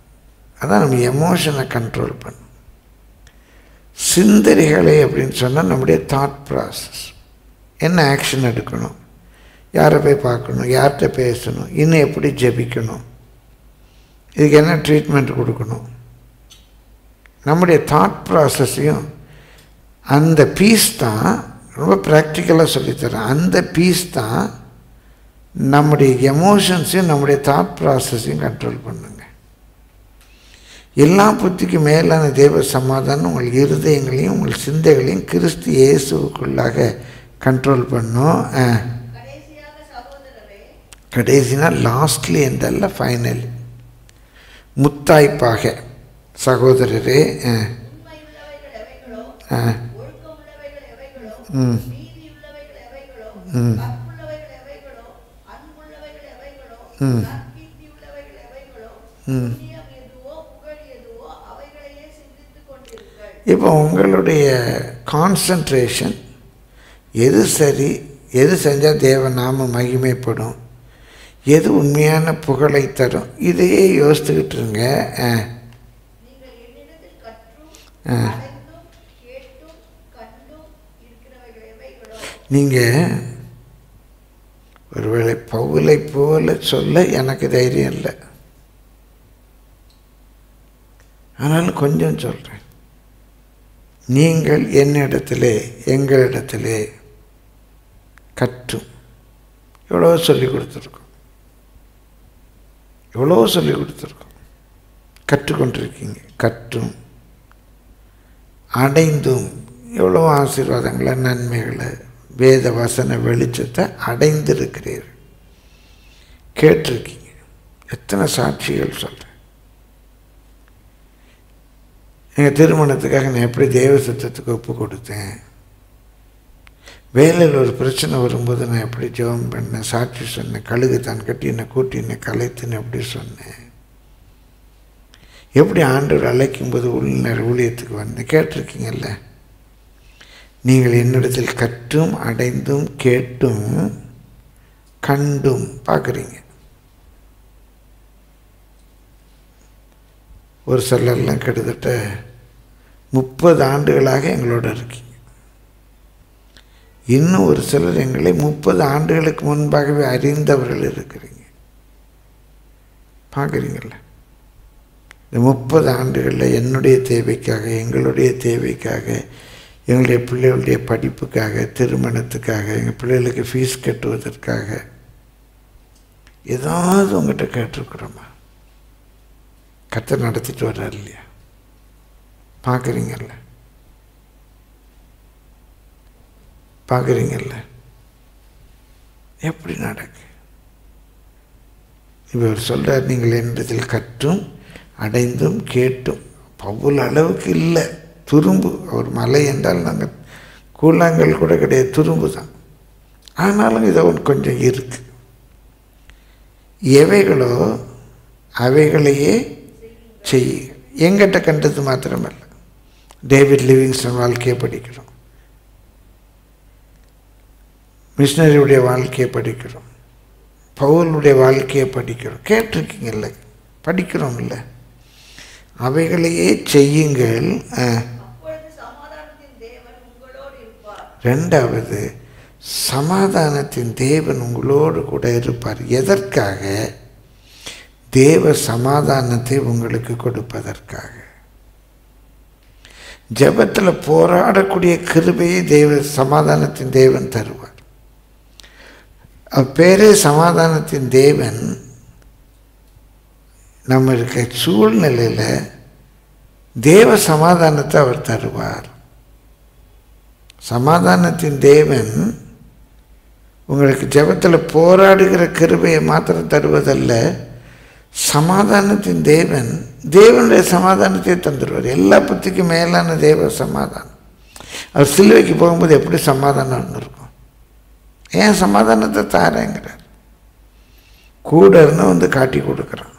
அதான் நம்ம எமோஷனை கண்ட்ரோல் பண்ணும். சிந்தனைகளை அப்படின்னு சொன்னால் நம்முடைய தாட் ப்ராசஸ், என்ன ஆக்ஷன் எடுக்கணும், யாரை போய் பார்க்கணும், யார்கிட்ட பேசணும், இன்னும் எப்படி ஜெபிக்கணும், இதுக்கு என்ன ட்ரீட்மெண்ட் கொடுக்கணும், நம்முடைய தாட் ப்ராசஸையும் அந்த பீஸ் தான் ரொம்ப ப்ராக்டிக்கலாக சொல்லித்தரேன். அந்த பீஸ் தான் நம்முடைய எமோஷன்ஸையும் நம்முடைய தாட் ப்ராசஸையும் கண்ட்ரோல் பண்ணுங்க. எல்லா புத்திக்கு மேலான தேவ சமாதானம் உங்கள் இருதயங்களையும் உங்கள் சிந்தைகளையும் கிறிஸ்து இயேசுக்குள்ளாக கண்ட்ரோல் பண்ணும். கடைசினா லாஸ்ட்லி என்றல்ல, ஃபைனல் முத்தாய்ப்பாக சகோதரரே, இப்போ உங்களுடைய கான்சன்ட்ரேஷன் எது சரி, எது செஞ்சால் தேவ நாம மகிமைப்படும், எது உண்மையான புகழை தரும், இதையே யோசித்துக்கிட்டு இருங்க. நீங்கள் ஒருவேளை பவுலை போல சொல்ல எனக்கு தைரியம் இல்லை, ஆனாலும் கொஞ்சம் சொல்கிறேன். நீங்கள் என்னிடத்திலே எங்களிடத்திலே கற்றும் எவ்வளோ சொல்லி கொடுத்துருக்கோம், எவ்வளோ சொல்லி கொடுத்துருக்கோம், கற்றுக்கொண்டிருக்கீங்க. கற்றும் அடைந்தும் எவ்வளோ ஆசீர்வாதங்களை நன்மைகளை வேத வசன வெளிச்சத்தை அடைந்திருக்கிறீர்கள். கேட்டிருக்கீங்க, எத்தனை சாட்சிகள் சொல்கிறேன். எங்கள் திருமணத்துக்காக நான் எப்படி தேவ சத்தத்துக்கு ஒப்பு கொடுத்தேன், வேலையில் ஒரு பிரச்சனை வரும்போது நான் எப்படி ஜெபம் பண்ணேன், சாட்சி சொன்னேன், கழுகு தான் கட்டி என்னை கூட்டின்னு கலைத்துன்னு எப்படி சொன்னேன், எப்படி ஆண்டவர் அழைக்கும்போது உள்ளினர் ஊழியத்துக்கு வந்து கேட்டிருக்கீங்கல்ல. நீங்கள் என்னிடத்தில் கற்றும் அடைந்தும் கேட்டும் கண்டும் பார்க்குறீங்க. ஒரு சிலர்லாம் கிட்டத்தட்ட முப்பது ஆண்டுகளாக எங்களோட இருக்கீங்க. இன்னும் ஒரு சிலர் எங்களை முப்பது ஆண்டுகளுக்கு முன்பாகவே அறிந்தவர்கள் இருக்கிறீங்க. பார்க்குறீங்கள The Muppa Andrilla, Yenude Tevikaga, Engalude Tevikaga, Yelde Pulelde Padipukaga, Tirumanatakaga, Pulelaka fees cut to the Kaga. Is all Zongata Katukrama Katanatito earlier. Parkering Allah. Parkering Allah. எப்படி நடக்கு இவர் சொல்றார் நீங்கள் என்றதில் கற்றும் அடைந்தும் கேட்டும் பவுல் அளவுக்கு இல்ல துரும்பு ஒரு மலை என்றால் நாங்க கூழாங்கல் கூட கிடையாது துரும்புதான் ஆனாலும் இது கொஞ்சம் இருக்கு எவைகளோ அவைகளையே செய் எங்கட்ட கண்டது மாத்திரமல்ல டேவிட் லிவிங்ஸ்டன் வாழ்க்கையை படிக்கிறோம் Missionary would have Valky particular. Paul would have Valky particular. Care tricking a leg. Particular. Avagally a chaying girl. Renda with the Samadhanatin Deva Nungulor could I repair Yether Kage. They were Samadhanate Ungalikudu Pather Kage. Jabatala Pora Adakudia Kirby, they were Samadhanatin Devan Tarwa. அப்பேரே சமாதானத்தின் தேவன் நமக்கு சூழ்நிலையில தேவ சமாதானத்தை அவர் தருவார் சமாதானத்தின் தேவன் உங்களுக்கு ஜெபத்துல போராடுகிற கிருபையை மாத்திரம் தருவதல்ல சமாதானத்தின் தேவன் தேவனுடைய சமாதானத்தை தந்துருவார் எல்லா பத்திக்கு மேலான தேவ சமாதானம் அவர் சிலுவைக்கு போகும்போது எப்படி சமாதானம் இருக்கும் ஏன் சமாதானத்தை தாரேங்கறார் கூடர்னு வந்து காட்டி கொடுக்கறார்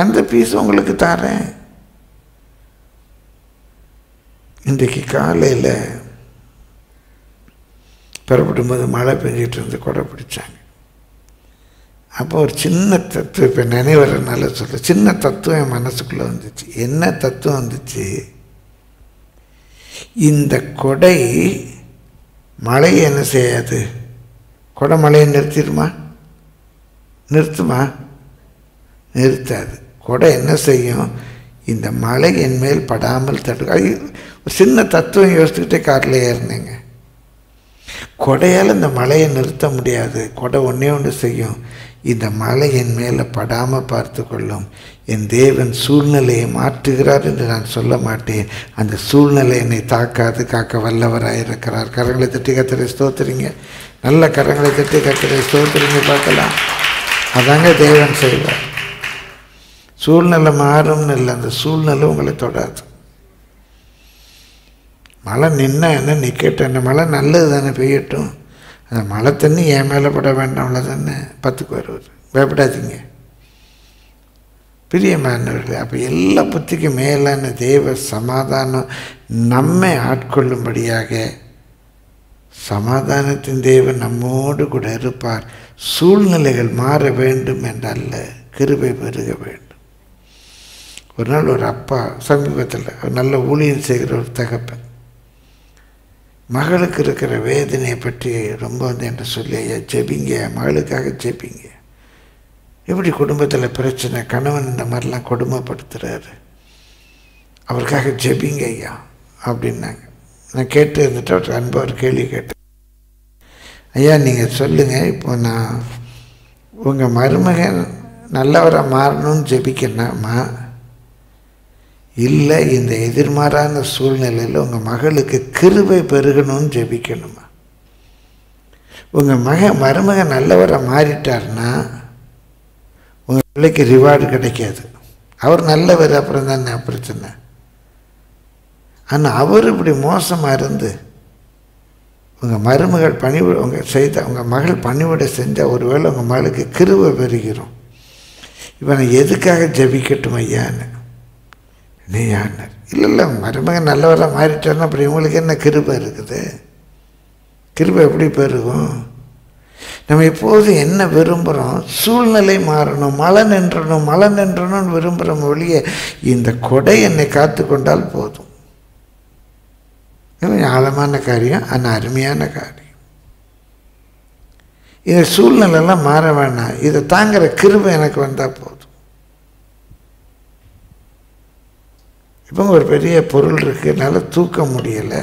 அந்த பீஸ் உங்களுக்கு தரேன் இன்றைக்கு காலையில பெறப்படும்போது மழை பெஞ்சிட்டு இருந்து கொடை பிடிச்சாங்க அப்போ ஒரு சின்ன தத்துவம் இப்போ நினைவுறதுனால சொல்ற சின்ன தத்துவம் என் மனசுக்குள்ள வந்துச்சு என்ன தத்துவம் வந்துச்சு இந்த கொடை மழை என்ன செய்யாது கொடைமலையை நிறுத்திடுமா நிறுத்துமா நிறுத்தாது கொடை என்ன செய்யும் இந்த மலை என் மேல் படாமல் தடுக்கும் ஒரு சின்ன தத்துவம் யோசிச்சுட்டே கார்ல ஏறினேங்க கொடையால இந்த மலையை நிறுத்த முடியாது கொடை ஒண்ணே ஒன்று செய்யும் இந்த மலை என் மேல் படாம பார்த்துக்கொள்ளும் என் தேவன் சூழ்நிலையை மாற்றுகிறார் என்று நான் சொல்ல மாட்டேன் அந்த சூழ்நிலை என்னை தாக்காது காக்க வல்லவராய் இருக்கிறார் கரங்களை தட்டி கர்த்தரை ஸ்தோத்திரிங்க நல்ல கரங்களை தட்டி கர்த்தரை ஸ்தோத்திரிங்க பார்க்கலாம் அதாங்க தேவன் செய்வார் சூழ்நிலை மாறும்னு இல்லை அந்த சூழ்நிலை உங்களை தொடாது மழை நின்னா என்ன நிற்கட்டும் என்ன மழை நல்லது தானே பெய்யட்டும் அந்த மழை தண்ணி என் மேலே பட வேண்டாம்ல தானே பத்துக்கு வருவது பயப்படாதீங்க பிரியமானவர்களே அப்போ எல்லா புத்திக்கு மேலான தேவ சமாதானம் நம்மை ஆட்கொள்ளும்படியாக சமாதானத்தின் தேவன் நம்மோடு கூட இருப்பார் சூழ்நிலைகள் மாற வேண்டும் என்றல்ல கிருபை பெருக வேண்டும் ஒரு நாள் ஒரு அப்பா சமீபத்தில் நல்ல ஊழியம் செய்கிற ஒரு தகப்பன் மகளுக்கு இருக்கிற வேதனையை பற்றி ரொம்ப வந்து என்று சொல்லி ஐயா ஜெபிங்க மகளுக்காக ஜெபிங்க எப்படி குடும்பத்தில் பிரச்சனை கணவன் இந்த மாதிரிலாம் கொடுமைப்படுத்துறாரு அவருக்காக ஜெபிங்க ஐயா அப்படின்னாங்க நான் கேட்டு இருந்துட்டு அவர் அன்பு ஒரு கேள்வி கேட்டேன் ஐயா நீங்கள் சொல்லுங்கள் இப்போ நான் உங்கள் மருமகன் நல்லவராக மாறணும்னு ஜெபிக்கணுமா இல்லை இந்த எதிர்மாறான சூழ்நிலையில் உங்கள் மகளுக்கு கிருபை பெருகணும்னு ஜெபிக்கணுமா உங்கள் மக மருமக நல்லவராக மாறிட்டார்னா உங்கள் பிள்ளைக்கு ரிவார்டு கிடைக்காது அவர் நல்லவர் அப்புறம் தான் நான் பிரச்சனை ஆனால் அவர் இப்படி மோசமாக இருந்து உங்கள் மருமகள் பணிவு உங்கள் செய்த உங்கள் மகள் பணிவிடை செஞ்சால் ஒருவேளை உங்கள் மகளுக்கு கிருபை பெறுகிறோம் இவனை எதுக்காக ஜபிக்கட்டும் ஐயான்னு. நீ யாருனார், இல்லை இல்லை மருமகன் நல்லவராக மாறிட்டார்னா அப்புறம் இவங்களுக்கு என்ன கிருபை இருக்குது? கிருபை எப்படி பெருகும்? நம்ம எப்போதும் என்ன விரும்புகிறோம்? சூழ்நிலை மாறணும், மழை நின்றணும் மழை நின்றணும்னு விரும்புகிறோம் ஒழிய இந்த கொடை என்னை காத்து கொண்டால் போதும். கொஞ்சம் ஆழமான காரியம், ஆனால் அருமையான காரியம். இந்த சூழ்நிலைலாம் மாற வேணாம், இதை தாங்கிற கிருபை எனக்கு வந்தால் போதும். இப்போ ஒரு பெரிய பொருள் இருக்குனால தூக்க முடியலை,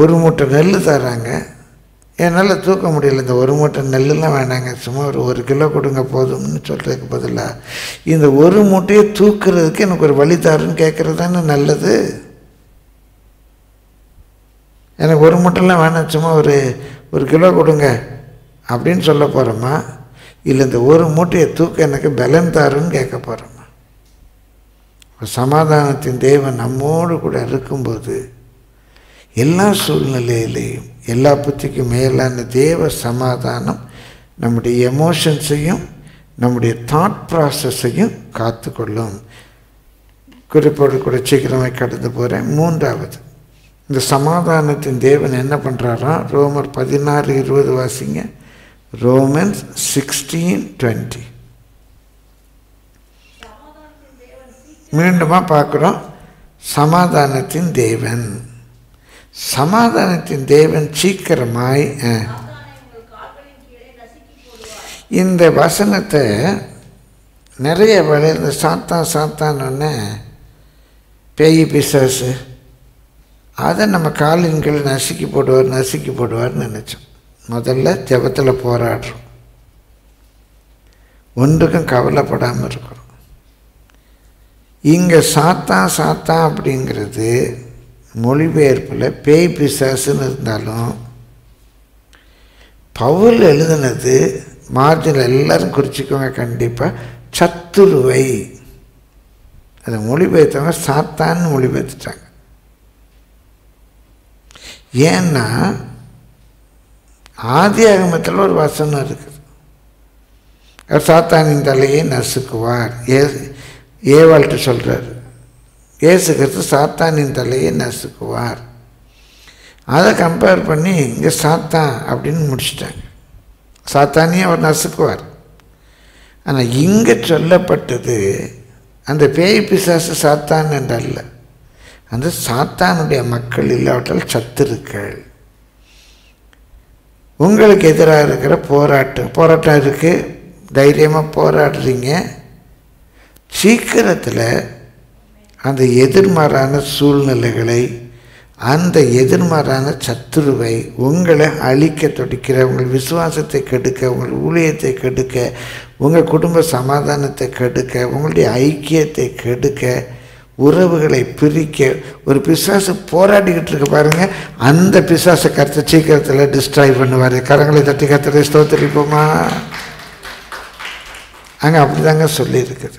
ஒரு மூட்டை நெல் தராங்க, என்னால் தூக்க முடியலை, இந்த ஒரு மூட்டை நெல்லாம் வேணாங்க சும்மா ஒரு ஒரு கிலோ கொடுங்க போதும்னு சொல்கிறதுக்கு பதிலாக இந்த ஒரு மூட்டையை தூக்குறதுக்கு எனக்கு ஒரு வழி தாருன்னு கேட்குறது தானே நல்லது. எனக்கு ஒரு மூட்டைலாம் வேணாம் சும்மா ஒரு ஒரு கிலோ கொடுங்க அப்படின்னு சொல்ல போகிறோமா, இல்லை இந்த ஒரு மூட்டையை தூக்க எனக்கு பலன் தாருன்னு கேட்க போகிறோமா? சமாதானத்தின் தேவன் நம்மோடு கூட இருக்கும்போது எல்லா சூழ்நிலையிலையும் எல்லா புத்திக்கும் மேலான தேவ சமாதானம் நம்முடைய எமோஷன்ஸையும் நம்முடைய தாட் ப்ராசஸையும் காத்து கொள்ளும். குறிப்போடு கூட சீக்கிரமாக கடந்து போகிறேன். மூன்றாவது, இந்த சமாதானத்தின் தேவன் என்ன பண்ணுறாரா? ரோமர் பதினாறு இருபது வாசிங்க. ரோமன்ஸ் சிக்ஸ்டீன் டுவெண்ட்டி மீண்டுமாக பார்க்குறோம். சமாதானத்தின் தேவன் சமாதானத்தின் தேவன் சீக்கிரமாய் இந்த வசனத்தை நிறைய வளர்ந்த சாத்தான் சாத்தானொன்னே பேய் பிசாசு அதை நம்ம காலின் கீழே நசுக்கி போடுவார் நசுக்கி போடுவார்னு நினச்சோம். முதல்ல ஜபத்தில் போராடுறோம், ஒன்றுக்கும் கவலைப்படாமல் இருக்கிறோம். இங்கே சாத்தா சாத்தா அப்படிங்கிறது மொழிபெயர்ப்பில் பேய் பிசாசுன்னு இருந்தாலும் பவுல் எழுதுனது மார்ஜினில் எல்லோரும் குறிச்சிக்கோங்க கண்டிப்பாக, சத்துருவை. அதை மொழிபெயர்த்தவங்க சாத்தான்னு மொழிபெயர்த்துட்டாங்க. ஏன்னா ஆதி ஆகமத்தில் ஒரு வசனம் இருக்குது, அவர் சாத்தானின் தலையை நசுக்குவார். ஏ ஏவாள்கிட்ட சொல்கிறார், ஏசு கிறிஸ்து சாத்தானின் தலையை நசுக்குவார். அதை கம்பேர் பண்ணி இங்கே சாத்தான் அப்படின்னு முடிச்சுட்டாங்க. சாத்தானியும் அவர் நசுக்குவார். ஆனால் இங்கே சொல்லப்பட்டது அந்த பேய் பிசாசு சாத்தான் என்றல்ல, அந்த சாத்தானுடைய மக்கள் இல்லாவிட்டால் சத்துருக்கள். உங்களுக்கு எதிராக இருக்கிற போராட்டம் போராட்டம் இருக்குது, தைரியமாக போராடுறீங்க. சீக்கிரத்தில் அந்த எதிர்மாறான சூழ்நிலைகளை அந்த எதிர்மாறான சத்துருவை உங்களை அழிக்க துடிக்கிற, உங்கள் விசுவாசத்தை கெடுக்க, உங்கள் ஊழியத்தை கெடுக்க, உங்கள் குடும்ப சமாதானத்தை கெடுக்க, உங்களுடைய ஐக்கியத்தை கெடுக்க, உறவுகளை பிரிக்க ஒரு பிசாசு போராடிக்கிட்டு இருக்க பாருங்கள். அந்த பிசாசை கருத்து சீக்கிரத்தில் டிஸ்ட்ராய் பண்ணுவார். கரங்களை தட்டி கருத்து ஸ்தோத்திரிப்போமா? அங்கே அப்படி தாங்க சொல்லியிருக்குது.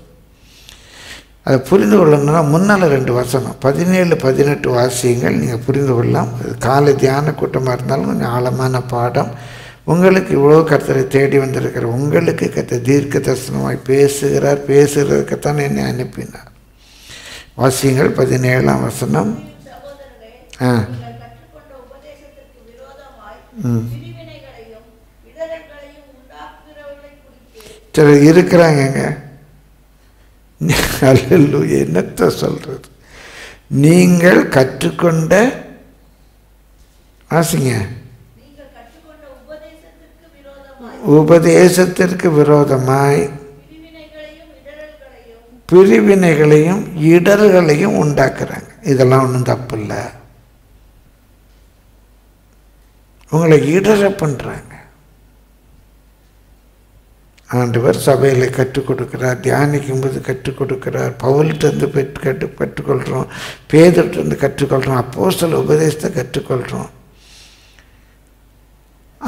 அதை புரிந்து கொள்ளணும்னா முன்னால் ரெண்டு வசனம் பதினேழு பதினெட்டு வாசியங்கள் நீங்கள் புரிந்து கொள்ளலாம். காலை தியான கூட்டமாக இருந்தாலும் கொஞ்சம் ஆழமான பாடம். உங்களுக்கு இவ்வளோ கர்த்தரை தேடி வந்திருக்கிற உங்களுக்கு கர்த்தர் தீர்க்க தரிசனமாய் பேசுகிறார். பேசுகிறதுக்குத்தான் என்னை அனுப்பினார். வாசியங்கள் பதினேழாம் வசனம். ஆ ம் சரி இருக்கிறாங்கங்க. அல்லேலூயா. என்னத்தை சொல்கிறது? நீங்கள் கற்றுக்கொண்ட ஆசிங்க உபதேசத்திற்கு விரோதமாய் பிரிவினைகளையும் இடர்களையும் உண்டாக்குறாங்க. இதெல்லாம் ஒன்றும் தப்பு இல்லை, உங்களை இடரை பண்ணுறாங்க. ஆண்டவர் சபையிலே கற்றுக் கொடுக்கிறார், தியானிக்கும்போது கற்றுக் கொடுக்கிறார், பவுல்கிட்டருந்து கற்று கற்றுக்கொள்கிறோம், பேதுருகிட்டருந்து கற்றுக்கொள்கிறோம், அப்போஸ்தல உபதேசத்தை கற்றுக்கொள்கிறோம்.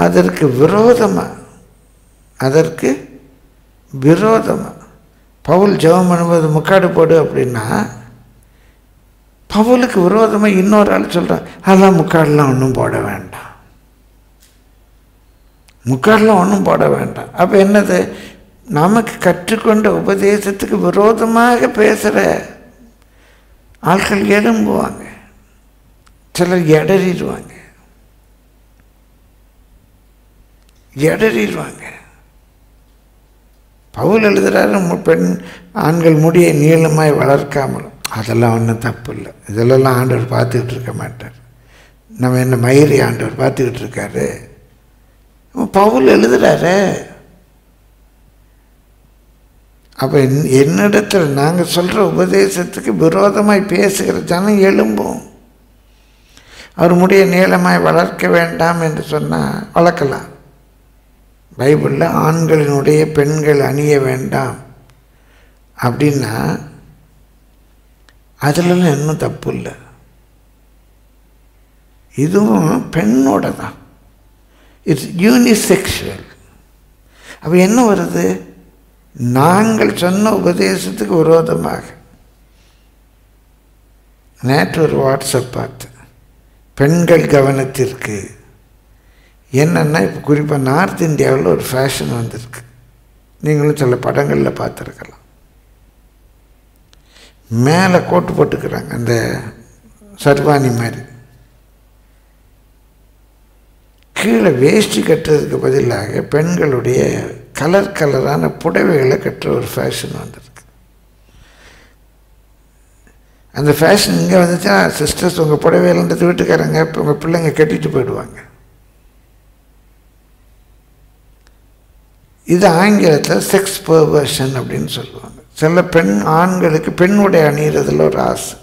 அதற்கு விரோதமாக அதற்கு விரோதமாக பவுல் ஜெபம் பண்ணும்போது முக்காடு போடு அப்படின்னா பவுலுக்கு விரோதமாக இன்னொரு ஆள் சொல்கிறான், அதெல்லாம் முக்காடெலாம் ஒன்றும் போட வேண்டாம், முக்காடெலாம் ஒன்றும் போட வேண்டாம். அப்போ என்னது, நமக்கு கற்றுக்கொண்ட உபதேசத்துக்கு விரோதமாக பேசுகிற ஆட்கள் எழும்புவாங்க, சிலர் இடறிடுவாங்க இடறிடுவாங்க. பவுல் எழுதுகிறாரு, பெண் ஆண்கள் முடியை நீளமாய் வளர்க்காமல், அதெல்லாம் ஒன்றும் தப்பு இல்லை, இதெல்லாம் ஆண்டவர் பார்த்துக்கிட்டு இருக்க மாட்டார், நம்ம என்ன மயிரை ஆண்டவர் பார்த்துக்கிட்டு இருக்காரு, பவுல் எழுதுகிறாரு. அப்போ என் என்னிடத்தில் நாங்கள் சொல்கிற உபதேசத்துக்கு விரோதமாய் பேசுகிற ஜனம் எழும்பும். அவர் முடிய நீளமாய் வளர்க்க வேண்டாம் என்று சொன்னால் வளர்க்கலாம். பைபிளில் ஆண்களினுடைய பெண்கள் அணிய வேண்டாம் அப்படின்னா அதிலெல்லாம் இன்னும் தப்பு இல்லை, இதுவும் பெண்ணோட தான், இட்ஸ் யூனிசெக்ஷுவல். அப்போ என்ன வருது, நாங்கள் சொன்ன உபதேசத்துக்கு விரோதமாக. நேற்று ஒரு வாட்ஸ்அப் பார்த்து, பெண்கள் கவனத்திற்கு என்னென்னா, இப்போ குறிப்பாக நார்த் இந்தியாவில் ஒரு ஃபேஷன் வந்திருக்கு, நீங்களும் சில படங்களில் பார்த்துருக்கலாம், மேலே கோட்டு போட்டுக்கிறாங்க, அந்த சர்வாணி மாதிரி, கீழே வேஷ்டி கட்டுறதுக்கு பதிலாக பெண்களுடைய கலர் கலரான புடவைகளை கட்டுற ஒரு ஃபேஷன் வந்திருக்கு. அந்த ஃபேஷன் இங்கே வந்துச்சா, சிஸ்டர்ஸ் உங்கள் புடவையிலேருந்து வீட்டுக்காரங்க இப்போ உங்கள் பிள்ளைங்க கட்டிட்டு போயிடுவாங்க. இது ஆங்கிலத்தில் செக்ஸ் பெர்வர்ஷன் அப்படின்னு சொல்லுவாங்க. சில பெண் ஆண்களுக்கு பெண் உடை அணிகிறதுல ஒரு ஆசை,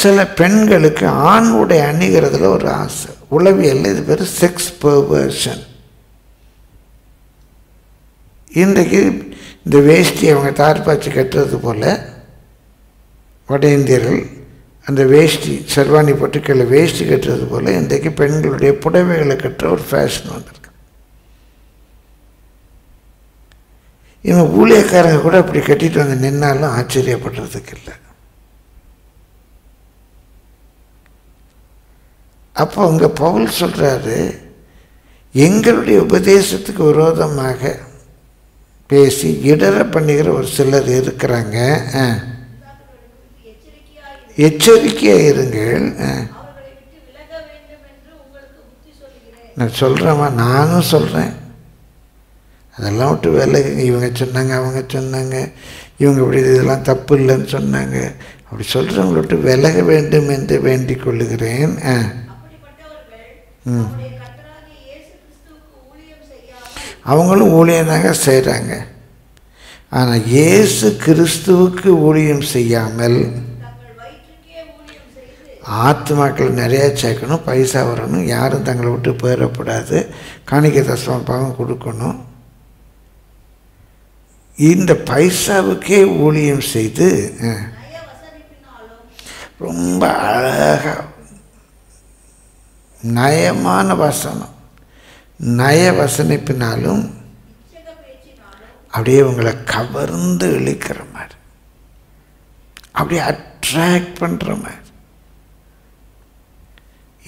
சில பெண்களுக்கு ஆண் உடை அணிகிறதுல ஒரு ஆசை. உளவியல் இது பேர் செக்ஸ் பெர்வர்ஷன். இன்றைக்கு இந்த வேஷ்டி அவங்க தார்பாய்ச்சி கட்டுறது போல் வட இந்தியர்கள் அந்த வேஷ்டி சர்வாணி பட்டுக்களை வேஷ்டி கட்டுறது போல் இன்றைக்கு பெண்களுடைய புடவைகளை கட்டுற ஒரு ஃபேஷன் வந்திருக்கு. இவன் ஊழியக்காரங்க கூட அப்படி கட்டிட்டு வந்து நின்னாலும் ஆச்சரியப்படுறதுக்கு இல்லை. அப்போ அவங்க பவுல் சொல்கிறாரு, எங்களுடைய உபதேசத்துக்கு விரோதமாக பேசி இடர பண்ணுகிற ஒரு சிலர் இருக்கிறாங்க, எச்சரிக்கையாக இருங்கள். நான் சொல்கிறேம்மா, நானும் சொல்கிறேன், அதெல்லாம் விட்டு விலகுங்க. இவங்க சொன்னாங்க, அவங்க சொன்னாங்க, இவங்க இப்படி இதெல்லாம் தப்பு இல்லைன்னு சொன்னாங்க, அப்படி சொல்கிறவங்கள விட்டு விலக வேண்டும் என்று வேண்டிக் கொள்ளுகிறேன். ஆ ம் அவங்களும் ஊழியனாக செய்கிறாங்க. ஆனால் இயேசு கிறிஸ்துவுக்கு ஊழியம் செய்யாமல் ஆத்மாக்கள் நிறையா சேர்க்கணும், பைசா வரணும், யாரும் தங்களை விட்டு போயிடக்கூடாது, காணிக்கை தசமபாகம் கொடுக்கணும், இந்த பைசாவுக்கே ஊழியம் செய்து ரொம்ப அழகாக நயமான வசனம், நய வசனிப்பினாலும் அப்படியே உங்களை கவர்ந்து இழுக்கிற மாதிரி, அப்படியே அட்ராக்ட் பண்ணுற மாதிரி,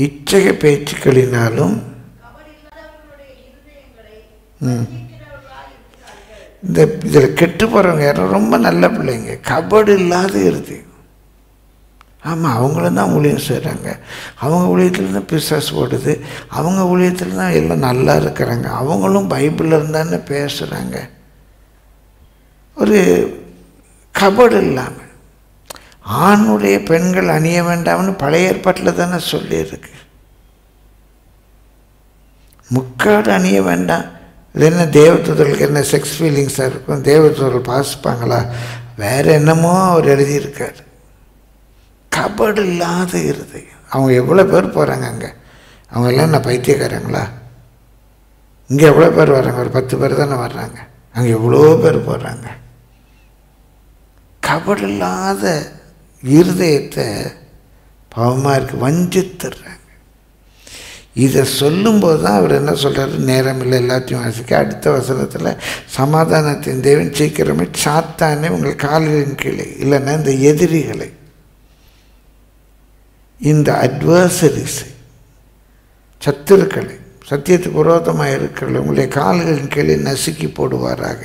இச்சக பேச்சுக்களினாலும் இந்த இதில் கெட்டு போகிறவங்க யாரும் ரொம்ப நல்ல பிள்ளைங்க, கபடு இல்லாத இருது. ஆமாம், அவங்களும் தான் ஊழியம் செய்கிறாங்க, அவங்க ஊழியத்துலேருந்தான் பிசாசு ஓடுது, அவங்க ஊழியத்தில் தான் எல்லாம் நல்லா இருக்கிறாங்க, அவங்களும் பைபிளில் இருந்தான்னு பேசுகிறாங்க, ஒரு கபடு இல்லாமல். ஆணுடைய பெண்கள் அணிய வேண்டாம்னு பழைய ஏற்பாட்டில் தானே சொல்லியிருக்கு, முக்காடு அணிய வேண்டாம். இது என்ன தேவதூதர்களுக்கு என்ன செக்ஸ் ஃபீலிங்ஸாக இருக்கும், தேவதூதர்கள் பாசிப்பாங்களா, வேறு என்னமோ அவர் எழுதியிருக்கார், கபடு இல்லாத இருது. அவங்க எவ்வளோ பேர் போகிறாங்க அங்கே, அவங்கெல்லாம் என்ன பைத்தியக்காரங்களா, இங்கே எவ்வளோ பேர் வர்றாங்க? ஒரு பத்து பேர் தானே வர்றாங்க. அங்கே எவ்வளோ பேர் போகிறாங்க. கபடில்லாத இருதயத்தை பாவமாக இருக்குது, வஞ்சித்துடுறாங்க. இதை சொல்லும்போது தான் அவர் என்ன சொல்கிறாரு, நேரம் இல்லை எல்லாத்தையும் வாசிக்க. அடுத்த வசனத்தில் சமாதானத்தின் தேவன் சீக்கிரமே சாத்தானே உங்கள் கால்களின் கீழே, இல்லைன்னா இந்த எதிரிகளை, இந்த அட்வர்சரிஸை, சத்துருக்களை, சத்தியத்துக்கு விரோதமாக இருக்கிற உங்களுடைய கால்களின் கீழே நசுக்கி போடுவாராக.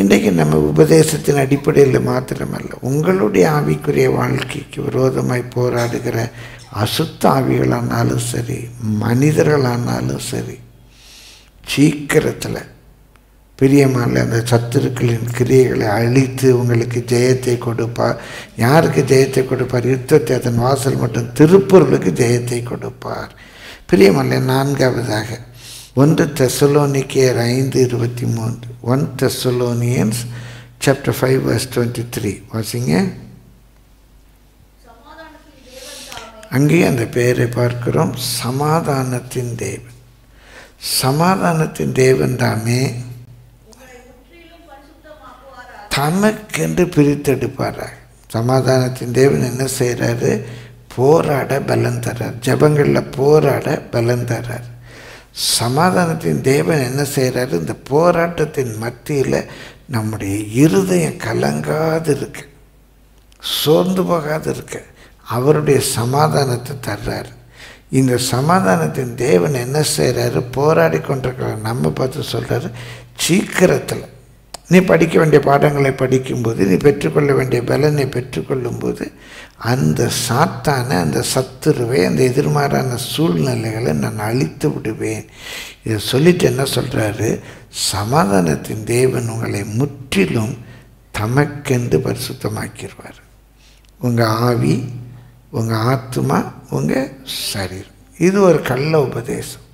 இன்றைக்கு நம்ம உபதேசத்தின் அடிப்படையில் மாத்திரமல்ல, உங்களுடைய ஆவிக்குரிய வாழ்க்கைக்கு விரோதமாய் போராடுகிற அசுத்த ஆவிகளானாலும் சரி, மனிதர்களானாலும் சரி, சீக்கிரத்தில் பிரியமான அந்த சத்துருக்களின் கிரியைகளை அழித்து உங்களுக்கு ஜெயத்தை கொடுப்பார். யாருக்கு ஜெயத்தை கொடுப்பார்? யுத்தத்தை அதன் வாசல் மற்றும் திருப்பூர்களுக்கு ஜெயத்தை கொடுப்பார். பிரியமான நான்காவதாக ஒன்று தெசலோனிக்கேயர் ஐந்து இருபத்தி மூன்று, one Thessalonians chapter five verse twenty three வாசிங்க. அங்கேயே அந்த பெயரை பார்க்கிறோம், சமாதானத்தின் தேவன். சமாதானத்தின் தேவன் தாமே தமக்கென்று பிரித்தெடுப்பாராக. சமாதானத்தின் தேவன் என்ன செய்கிறாரு? போராட பலன் தர்றார், ஜபங்களில் போராட பலன் தர்றார். சமாதானத்தின் தேவன் என்ன செய்கிறாரு? இந்த போராட்டத்தின் மத்தியில் நம்முடைய இருதயம் கலங்காது இருக்கு, சோர்ந்து போகாது இருக்கு, அவருடைய சமாதானத்தை தர்றாரு. இந்த சமாதானத்தின் தேவன் என்ன செய்கிறாரு? போராடி கொண்டிருக்கிற நம்ம பார்த்து சொல்கிறாரு, சீக்கிரத்தில் நீ படிக்க வேண்டிய பாடங்களை படிக்கும்போது, நீ பெற்றுக்கொள்ள வேண்டிய பலனை பெற்றுக்கொள்ளும்போது, அந்த சாத்தான, அந்த சத்துருவை, அந்த எதிர்மாறான சூழ்நிலைகளை நான் அழித்து விடுவேன். இதை சொல்லிட்டு என்ன சொல்கிறாரு? சமாதானத்தின் தேவன் உங்களை முற்றிலும் தமக்கென்று பரிசுத்தமாக்கிடுவார். உங்கள் ஆவி, உங்கள் ஆத்மா, உங்கள் சரீரம். இது ஒரு கள்ள உபதேசம்.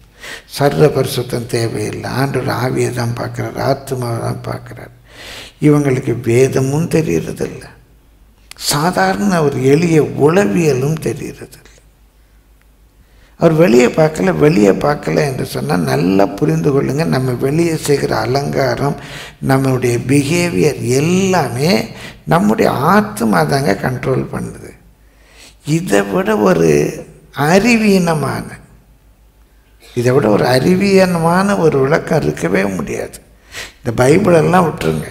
சர்வ பரிசுத்தம் தேவையில்லை. ஆண்டோட ஆவியை தான் பார்க்குறாரு, ஆத்மாவை தான் பார்க்குறாரு. இவங்களுக்கு வேதமும் தெரிகிறதில்லை, சாதாரண ஒரு எளிய உளவியலும் தெரிகிறதில்லை. அவர் வெளியே பார்க்கல, வெளியே பார்க்கல என்று சொன்னால் நல்லா புரிந்து கொள்ளுங்கள், நம்ம வெளியே செய்கிற அலங்காரம், நம்மளுடைய பிஹேவியர் எல்லாமே நம்முடைய ஆத்மா தாங்க கண்ட்ரோல் பண்ணுது. இதை விட ஒரு அறிவீனமான இதை விட ஒரு அறிவியனமான ஒரு விளக்கம் இருக்கவே முடியாது. இந்த பைபிளெல்லாம் விட்டுருங்க,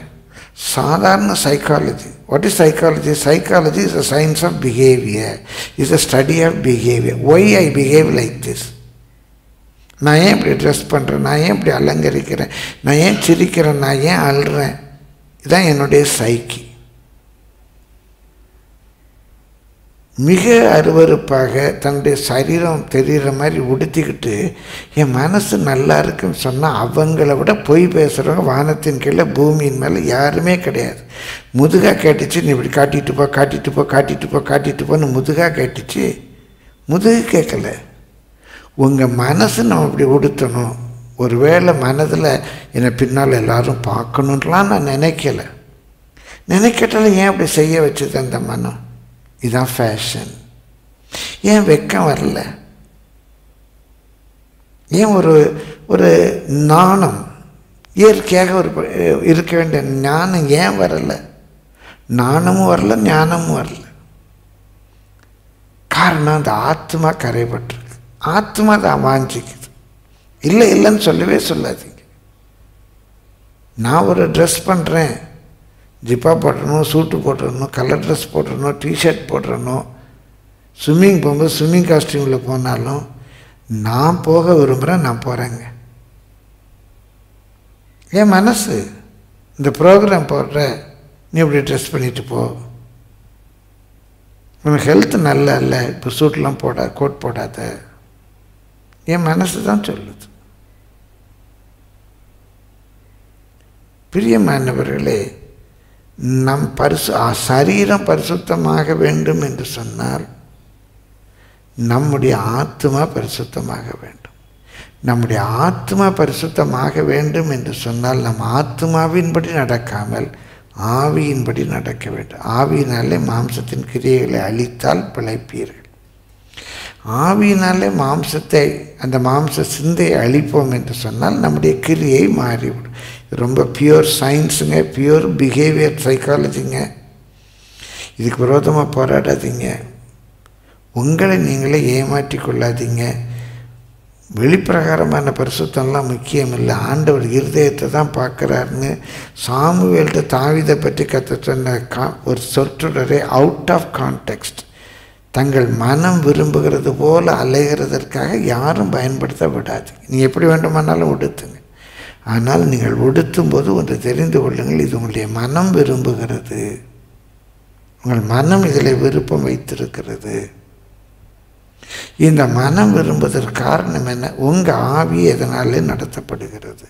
சாதாரண psychology. What is psychology? Psychology is a science of behaviour, is a study of behaviour. Why I behave like this? நான் ஏன் இப்படி ட்ரெஸ் பண்ணுறேன்? நான் ஏன் இப்படி அலங்கரிக்கிறேன்? நான் ஏன் சிரிக்கிறேன்? நான் ஏன் அழுறேன்? இதுதான் என்னுடைய சைக்கி. மிக அருவறுப்பாக தன்னுடைய சரீரம் தெரிகிற மாதிரி உடுத்திக்கிட்டு என் மனசு நல்லா இருக்குன்னு சொன்னால், அவங்கள விட பொய் பேசுகிறவங்க வானத்தின் கீழே பூமியின் மேலே யாருமே கிடையாது. முதுகாக கேட்டுச்சு, நீ இப்படி காட்டிகிட்டு போ, காட்டிகிட்டு போ, காட்டிகிட்டு போ, காட்டிகிட்டு போன்னு முதுகாக கேட்டுச்சு. முதுகு கேட்கலை, உங்கள் மனசு நம்ம இப்படி உடுத்தணும். ஒரு வேளை மனதில் என்னை பின்னால் எல்லோரும் பார்க்கணுன்லாம் நான் நினைக்கலை. நினைக்கட்டாலும் ஏன் அப்படி செய்ய வச்சுது அந்த மனம்? இதுதான் ஃபேஷன். ஏன் வெக்கம் வரல? ஏன் ஒரு ஒரு நாணம், இயற்கையாக ஒரு இருக்க வேண்டிய ஞானம் ஏன் வரலை? நாணமும் வரல, ஞானமும் வரல. காரணம், அந்த ஆத்மா கரைப்பட்டிருக்கு, ஆத்மா தான் வாஞ்சிக்குது. இல்லை இல்லைன்னு சொல்லவே சொல்லாதீங்க. நான் ஒரு ட்ரெஸ் பண்ணுறேன், ஜிப்பா போட்டுடணும், சூட்டு போட்டுடணும், கலர் ட்ரெஸ் போட்டுடணும், டிஷர்ட் போட்டுடணும், ஸ்விம்மிங் போகும்போது ஸ்விம்மிங் காஸ்டியூமில் போனாலும் நான் போக விரும்புகிறேன், நான் போகிறேங்க. என் மனசு இந்த ப்ரோக்ராம் போடுற, நீ இப்படி ட்ரெஸ் பண்ணிட்டு போ, உனக்கு ஹெல்த் நல்லா இல்லை, இப்போ சூட்லாம் போட, கோட் போடாத, என் மனசு தான் சொல்லுது. பிரியமானவர்களே, நம் பரிசு சரீரம் பரிசுத்தமாக வேண்டும் என்று சொன்னால் நம்முடைய ஆத்மா பரிசுத்தமாக வேண்டும். நம்முடைய ஆத்மா பரிசுத்தமாக வேண்டும் என்று சொன்னால் நம் ஆத்மாவின்படி நடக்காமல் ஆவியின்படி நடக்க வேண்டும். ஆவியினாலே மாம்சத்தின் கிரியைகளை அழித்தால் பிழைப்பீர்கள். ஆவியினாலே மாம்சத்தை அந்த மாம்ச சிந்தையை அழிப்போம் என்று சொன்னால் நம்முடைய கிரியை மாறிவிடும். ரொம்ப பியூர் சயின்ஸுங்க, பியூர் பிஹேவியர் சைக்காலஜிங்க. இதுக்கு விரோதமாக போராடாதீங்க. உங்களை நீங்களே ஏமாற்றி கொள்ளாதீங்க. வெளிப்பிரகாரமான பரிசுத்தம்லாம் முக்கியம் இல்லை. ஆண்டவர் இருதயத்தை தான் பார்க்குறாருன்னு சாமுவேல்கிட்ட தாவீதை பற்றி கற்று சொன்ன கா ஒரு சொற்றொடரை அவுட் ஆஃப் கான்டெக்ஸ்ட் தங்கள் மனம் விரும்புகிறது போல் அலைகிறதற்காக யாரும் பயன்படுத்த விடாது. நீ எப்படி வேண்டுமானாலும் உடுத்துங்க, ஆனால் நீங்கள் உடுத்தும்போது ஒன்று தெரிந்து கொள்ளுங்கள், இது உங்களுடைய மனம் விரும்புகிறது, உங்கள் மனம் இதில் விருப்பம் வைத்திருக்கிறது. இந்த மனம் விரும்புவதற்கு காரணம் என்ன? உங்கள் ஆவி எதனாலே நடத்தப்படுகிறது?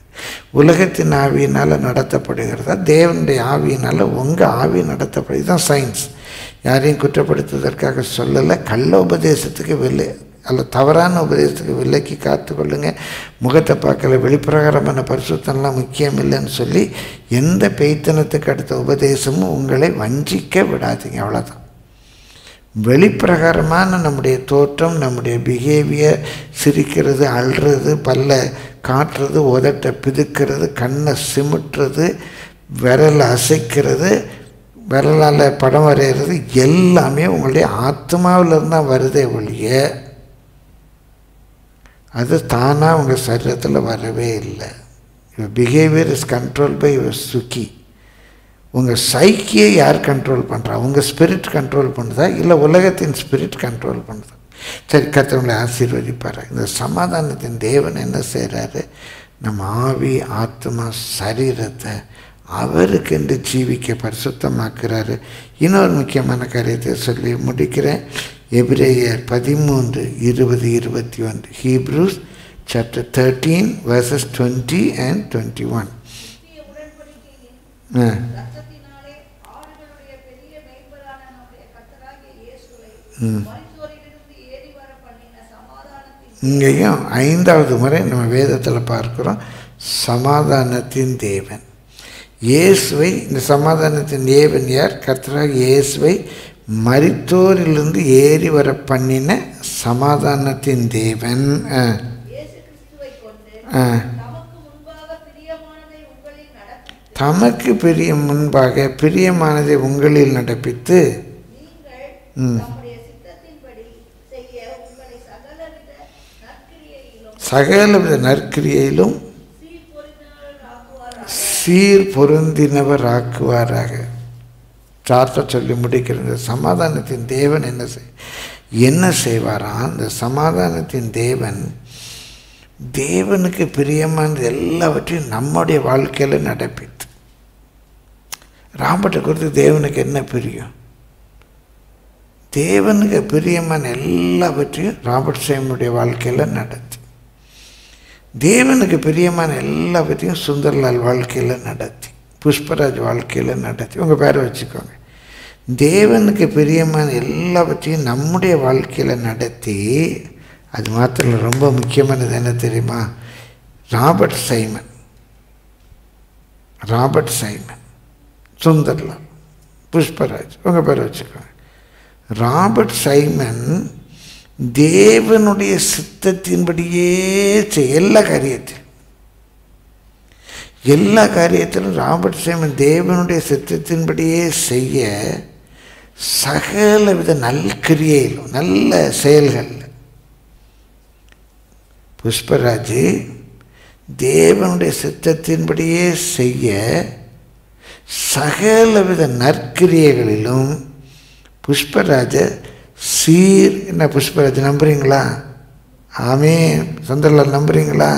உலகத்தின் ஆவியினால் நடத்தப்படுகிறதா, தேவனுடைய ஆவியினால் உங்கள் ஆவி நடத்தப்படு? இதுதான் சயின்ஸ். யாரையும் குற்றப்படுத்துவதற்காக சொல்லலை. கள்ள உபதேசத்துக்கு விலை அல்ல, தவறான உபதேசத்துக்கு விலைக்கு காத்துக்கொள்ளுங்க. முகத்தை பார்க்கல, வெளிப்பிரகாரமான பரிசுத்தம்லாம் முக்கியம் இல்லைன்னு சொல்லி எந்த பேய்த்தனத்துக்கு அடுத்த உபதேசமும் உங்களை வஞ்சிக்க விடாதீங்க. அவ்வளோதான். வெளிப்பிரகாரமான நம்முடைய தோற்றம், நம்முடைய பிஹேவியர், சிரிக்கிறது, அழுறது, பல்ல காட்டுறது, உதட்டை பிதுக்கிறது, கண்ணை சிமிட்டுறது, விரலை அசைக்கிறது, விரலால் படம் வரைகிறது, எல்லாமே உங்களுடைய ஆத்மாவிலிருந்து தான் வருதே ஒழிய அது தானாக உங்கள் சரீரத்தில் வரவே இல்லை. Your behaviour is control by your psyche. உங்கள் சைக்கியை யார் கண்ட்ரோல் பண்ணுறா? உங்கள் ஸ்பிரிட் கண்ட்ரோல் பண்ணுறதா இல்லை உலகத்தின் ஸ்பிரிட் கண்ட்ரோல் பண்ணுறதா? சரி, கர்த்தருடைய ஆசீர்வதிப்பார். இந்த சமாதானத்தின் தேவன் என்ன செய்கிறாரு? நம்ம ஆவி, ஆத்மா, சரீரத்தை அவருக்கென்று ஜீவிக்க பரிசுத்தமாக்குறாரு. இன்னொரு முக்கியமான காரியத்தை சொல்லி முடிக்கிறேன். எபிரேயர் பதிமூன்று இருபது இருபத்தி ஒன்று Hebrews chapter thirteen verses twenty and twenty one ஆ இங்கேயும் ஐந்தாவது முறை நம்ம வேதத்தில் பார்க்குறோம் சமாதானத்தின் தேவன் இயேசுவை. இந்த சமாதானத்தின் தேவன் யார்? கர்த்தராக இயேசுவை மரித்தோரிலிருந்து ஏறி வர பண்ணின சமாதானத்தின் தேவன். ஆ ஆ தமக்கு பிரியம் முன்பாக பிரியமானதை உங்களில் நடப்பித்து சகலவித நற்கிரியையிலும் சீர் பொருந்தினவர் ஆக்குவாராக. சார்த்த சொல்லி முடிக்கிறது. சமாதானத்தின் தேவன் என்ன செய் என்ன செய்வாராம்? அந்த சமாதானத்தின் தேவன் தேவனுக்கு பிரியமானது எல்லாவற்றையும் நம்முடைய வாழ்க்கையில் நடப்பித்து. ராம்பட்டை குறித்து தேவனுக்கு என்ன பிரியம்? தேவனுக்கு பிரியமான எல்லாவற்றையும் ராபர்ட் சேமுடைய வாழ்க்கையில் நடத்தி, தேவனுக்கு பிரியமான எல்லாவற்றையும் சுந்தர்லால் வாழ்க்கையில் நடத்தி, புஷ்பராஜ் வாழ்க்கையில் நடத்தி, உங்கள் பேரை வச்சுக்கோங்க. தேவனுக்கு பிரியமான எல்லாவற்றையும் நம்முடைய வாழ்க்கையில் நடத்தி. அது மாத்திரம் ரொம்ப முக்கியமானது என்ன தெரியுமா? Robert Simon, Robert Simon, Sundarlal, Pushparaj, உங்கள் பேரை வச்சுக்கோங்க. ராபர்ட் சைமன் தேவனுடைய சித்தத்தின்படியே செய் எல்லா காரியத்தில் எல்லா காரியத்திலும் ராபர்ட் சைமன் தேவனுடைய சித்தத்தின்படியே செய்ய சகல வித நல்கிரியையிலும் நல்ல செயல்கள். புஷ்பராஜ் தேவனுடைய சித்தத்தின்படியே செய்ய சகலவித நற்கிரியைகளிலும் புஷ்பராஜ சீர். என்ன புஷ்பராஜ் நம்புறீங்களா? ஆமேன். சுந்தர்லால் நம்புறீங்களா?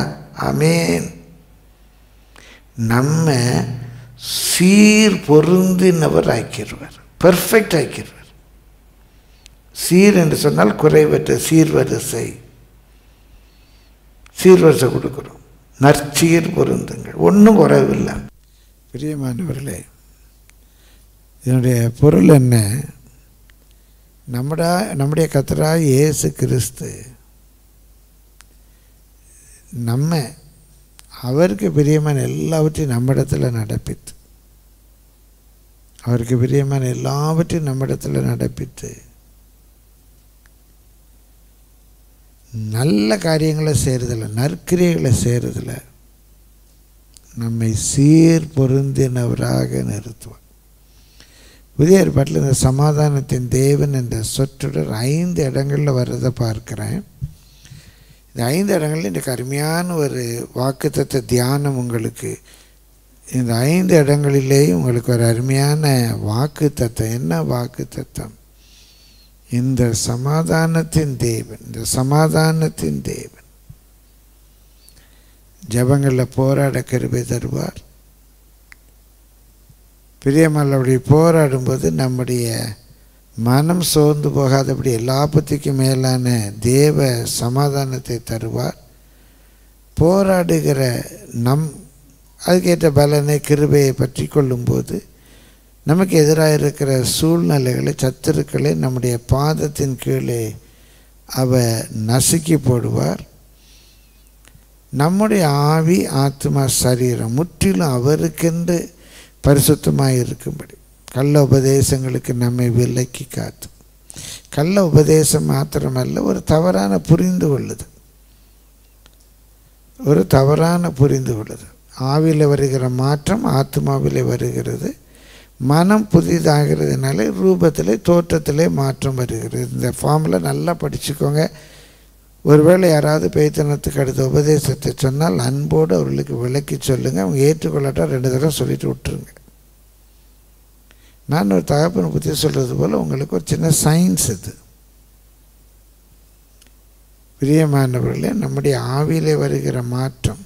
ஆமேன். நம்ம சீர் பொருந்தினவர் ஆக்கிடுவார், பெர்ஃபெக்ட் ஆக்கிடுவார். சீர் என்று சொன்னால் குறைவற்ற சீர்வரிசை. சீர்வரிசை கொடுக்குறோம். நற்சீர் பொருந்துங்கள், ஒன்றும் குறைவில்லை. பிரியமானவர்களே, இதனுடைய பொருள் என்ன? நம்மடா நம்முடைய கர்த்தராக இயேசு கிறிஸ்து நம்ம அவருக்கு பிரியமான எல்லாவற்றையும் நம்மிடத்தில் நடப்பித்து, அவருக்கு பிரியமான எல்லாவற்றையும் நம்மிடத்தில் நடப்பித்து நல்ல காரியங்களை செய்கிறதில்ல, நற்கிரியங்களை செய்கிறதில்ல, நம்மை சீர் பொருந்தினவராக நிறுத்துவார். புதிய ஏற்பாட்டில் இந்த சமாதானத்தின் தேவன் என்ற சொற்றொடர் ஐந்து இடங்களில் வர்றதை பார்க்குறேன். இந்த ஐந்து இடங்களில் இன்றைக்கு அருமையான ஒரு வாக்குத்தத்த தியானம் உங்களுக்கு, இந்த ஐந்து இடங்களிலேயும் உங்களுக்கு ஒரு அருமையான வாக்குத்தத்தம். என்ன வாக்குத்தத்தம்? இந்த சமாதானத்தின் தேவன், இந்த சமாதானத்தின் தேவன் ஜபங்களில் போராட கிருபை தருவார். பிரியமல்லபடி போராடும்போது நம்முடைய மனம் சோர்ந்து போகாதபடி எல்லா பற்றிக்கும் மேலான தேவ சமாதானத்தை தருவார். போராடுகிற நம் அதுக்கேற்ற பலனை கிருபையை பற்றி கொள்ளும்போது நமக்கு எதிராக இருக்கிற சூழ்நிலைகளை, சத்துருக்களை நம்முடைய பாதத்தின் கீழே அவ நசுக்கி போடுவார். நம்முடைய ஆவி, ஆத்மா, சரீரம் முற்றிலும் அவருக்கென்று பரிசுத்தமாக இருக்கும்படி கள்ள உபதேசங்களுக்கு நம்மை விலக்கி காத்து. கள்ள உபதேசம் மாத்திரமல்ல, ஒரு தவறான புரிந்து கொள்ளுது, ஒரு தவறான புரிந்து கொள்ளுது. ஆவியில் வருகிற மாற்றம் ஆத்மாவில் வருகிறது. மனம் புதிதாகிறதுனால ரூபத்திலே, தோற்றத்திலே மாற்றம் வருகிறது. இந்த ஃபார்மில் நல்லா படிச்சுக்கோங்க. ஒருவேளை யாராவது பேய்த்தனத்துக்கு அடுத்த உபதேசத்தை சொன்னால் அன்போடு அவர்களுக்கு விளக்கி சொல்லுங்கள். அவங்க ஏற்றுக்கொள்ளட்டால் ரெண்டு தடவை சொல்லிட்டு விட்டுருங்க. நான் ஒரு தகப்பனை பற்றி சொல்கிறது போல் உங்களுக்கு ஒரு சின்ன சயின்ஸ் இது. பிரியமானவர்களே, நம்முடைய ஆவியிலே வருகிற மாற்றம்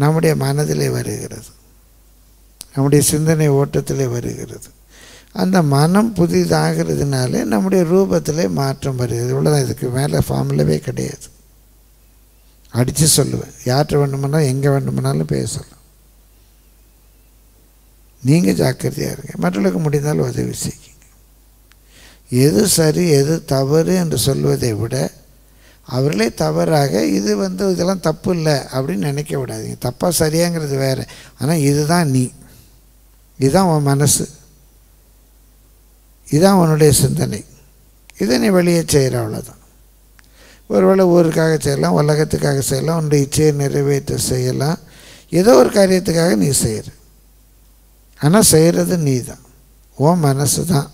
நம்முடைய மனதிலே வருகிறது, நம்முடைய சிந்தனை ஓட்டத்திலே வருகிறது. அந்த மனம் புதிதாகிறதுனாலே நம்முடைய ரூபத்திலே மாற்றம் வருகிறது. இவ்வளோதான், இதுக்கு மேலே ஃபார்முலவே கிடையாது. அடித்து சொல்லுவேன், யார்கிட்ட வேண்டுமானாலும் எங்கே வேண்டுமானாலும் பேசலாம். நீங்கள் ஜாக்கிரதையாக இருங்க, மற்றவர்களுக்கு முடிந்தாலும் உதவி செய்யுங்க. எது சரி எது தவறு என்று சொல்வதை விட அவர்களே தவறாக இது வந்து இதெல்லாம் தப்பு இல்லை அப்படின்னு நினைக்க விடாதீங்க. தப்பாக சரியாங்கிறது வேறு, ஆனால் இதுதான் நீ, இதுதான் உன் மனசு, இதுதான் உன்னுடைய சிந்தனை, இதை நீ வெளியே செய்கிற, அவ்வளோதான். ஒருவேளை ஊருக்காக செய்யலாம், உலகத்துக்காக செய்யலாம், உன்னுடைய இச்சையை நிறைவேற்ற செய்யலாம், ஏதோ ஒரு காரியத்துக்காக நீ செய்கிற. ஆனால் செய்கிறது நீ தான், உன் மனசு தான்.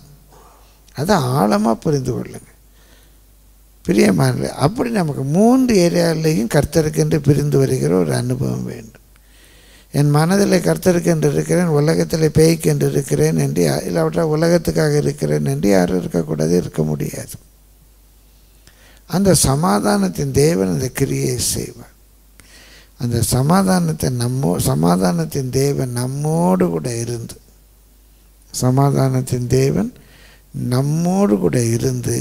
அதை ஆழமாக புரிந்து கொள்ளுங்கள். பிரியமான அப்படி நமக்கு மூன்று ஏரியாவிலையும் கர்த்தருக்கென்று பிரிந்து வருகிற ஒரு அனுபவம் வேண்டும். என் மனதில் கர்த்தருக்கென்று இருக்கிறேன், உலகத்தில் பேய்க்கென்று இருக்கிறேன் என்று, இல்லாவிட்டால் உலகத்துக்காக இருக்கிறேன் என்று யாரும் இருக்கக்கூடாது, இருக்க முடியாது. அந்த சமாதானத்தின் தேவன் அந்த கிரியை செய்வார். அந்த சமாதானத்தை நம்மோ சமாதானத்தின் தேவன் நம்மோடு கூட இருந்து சமாதானத்தின் தேவன் நம்மோடு கூட இருந்து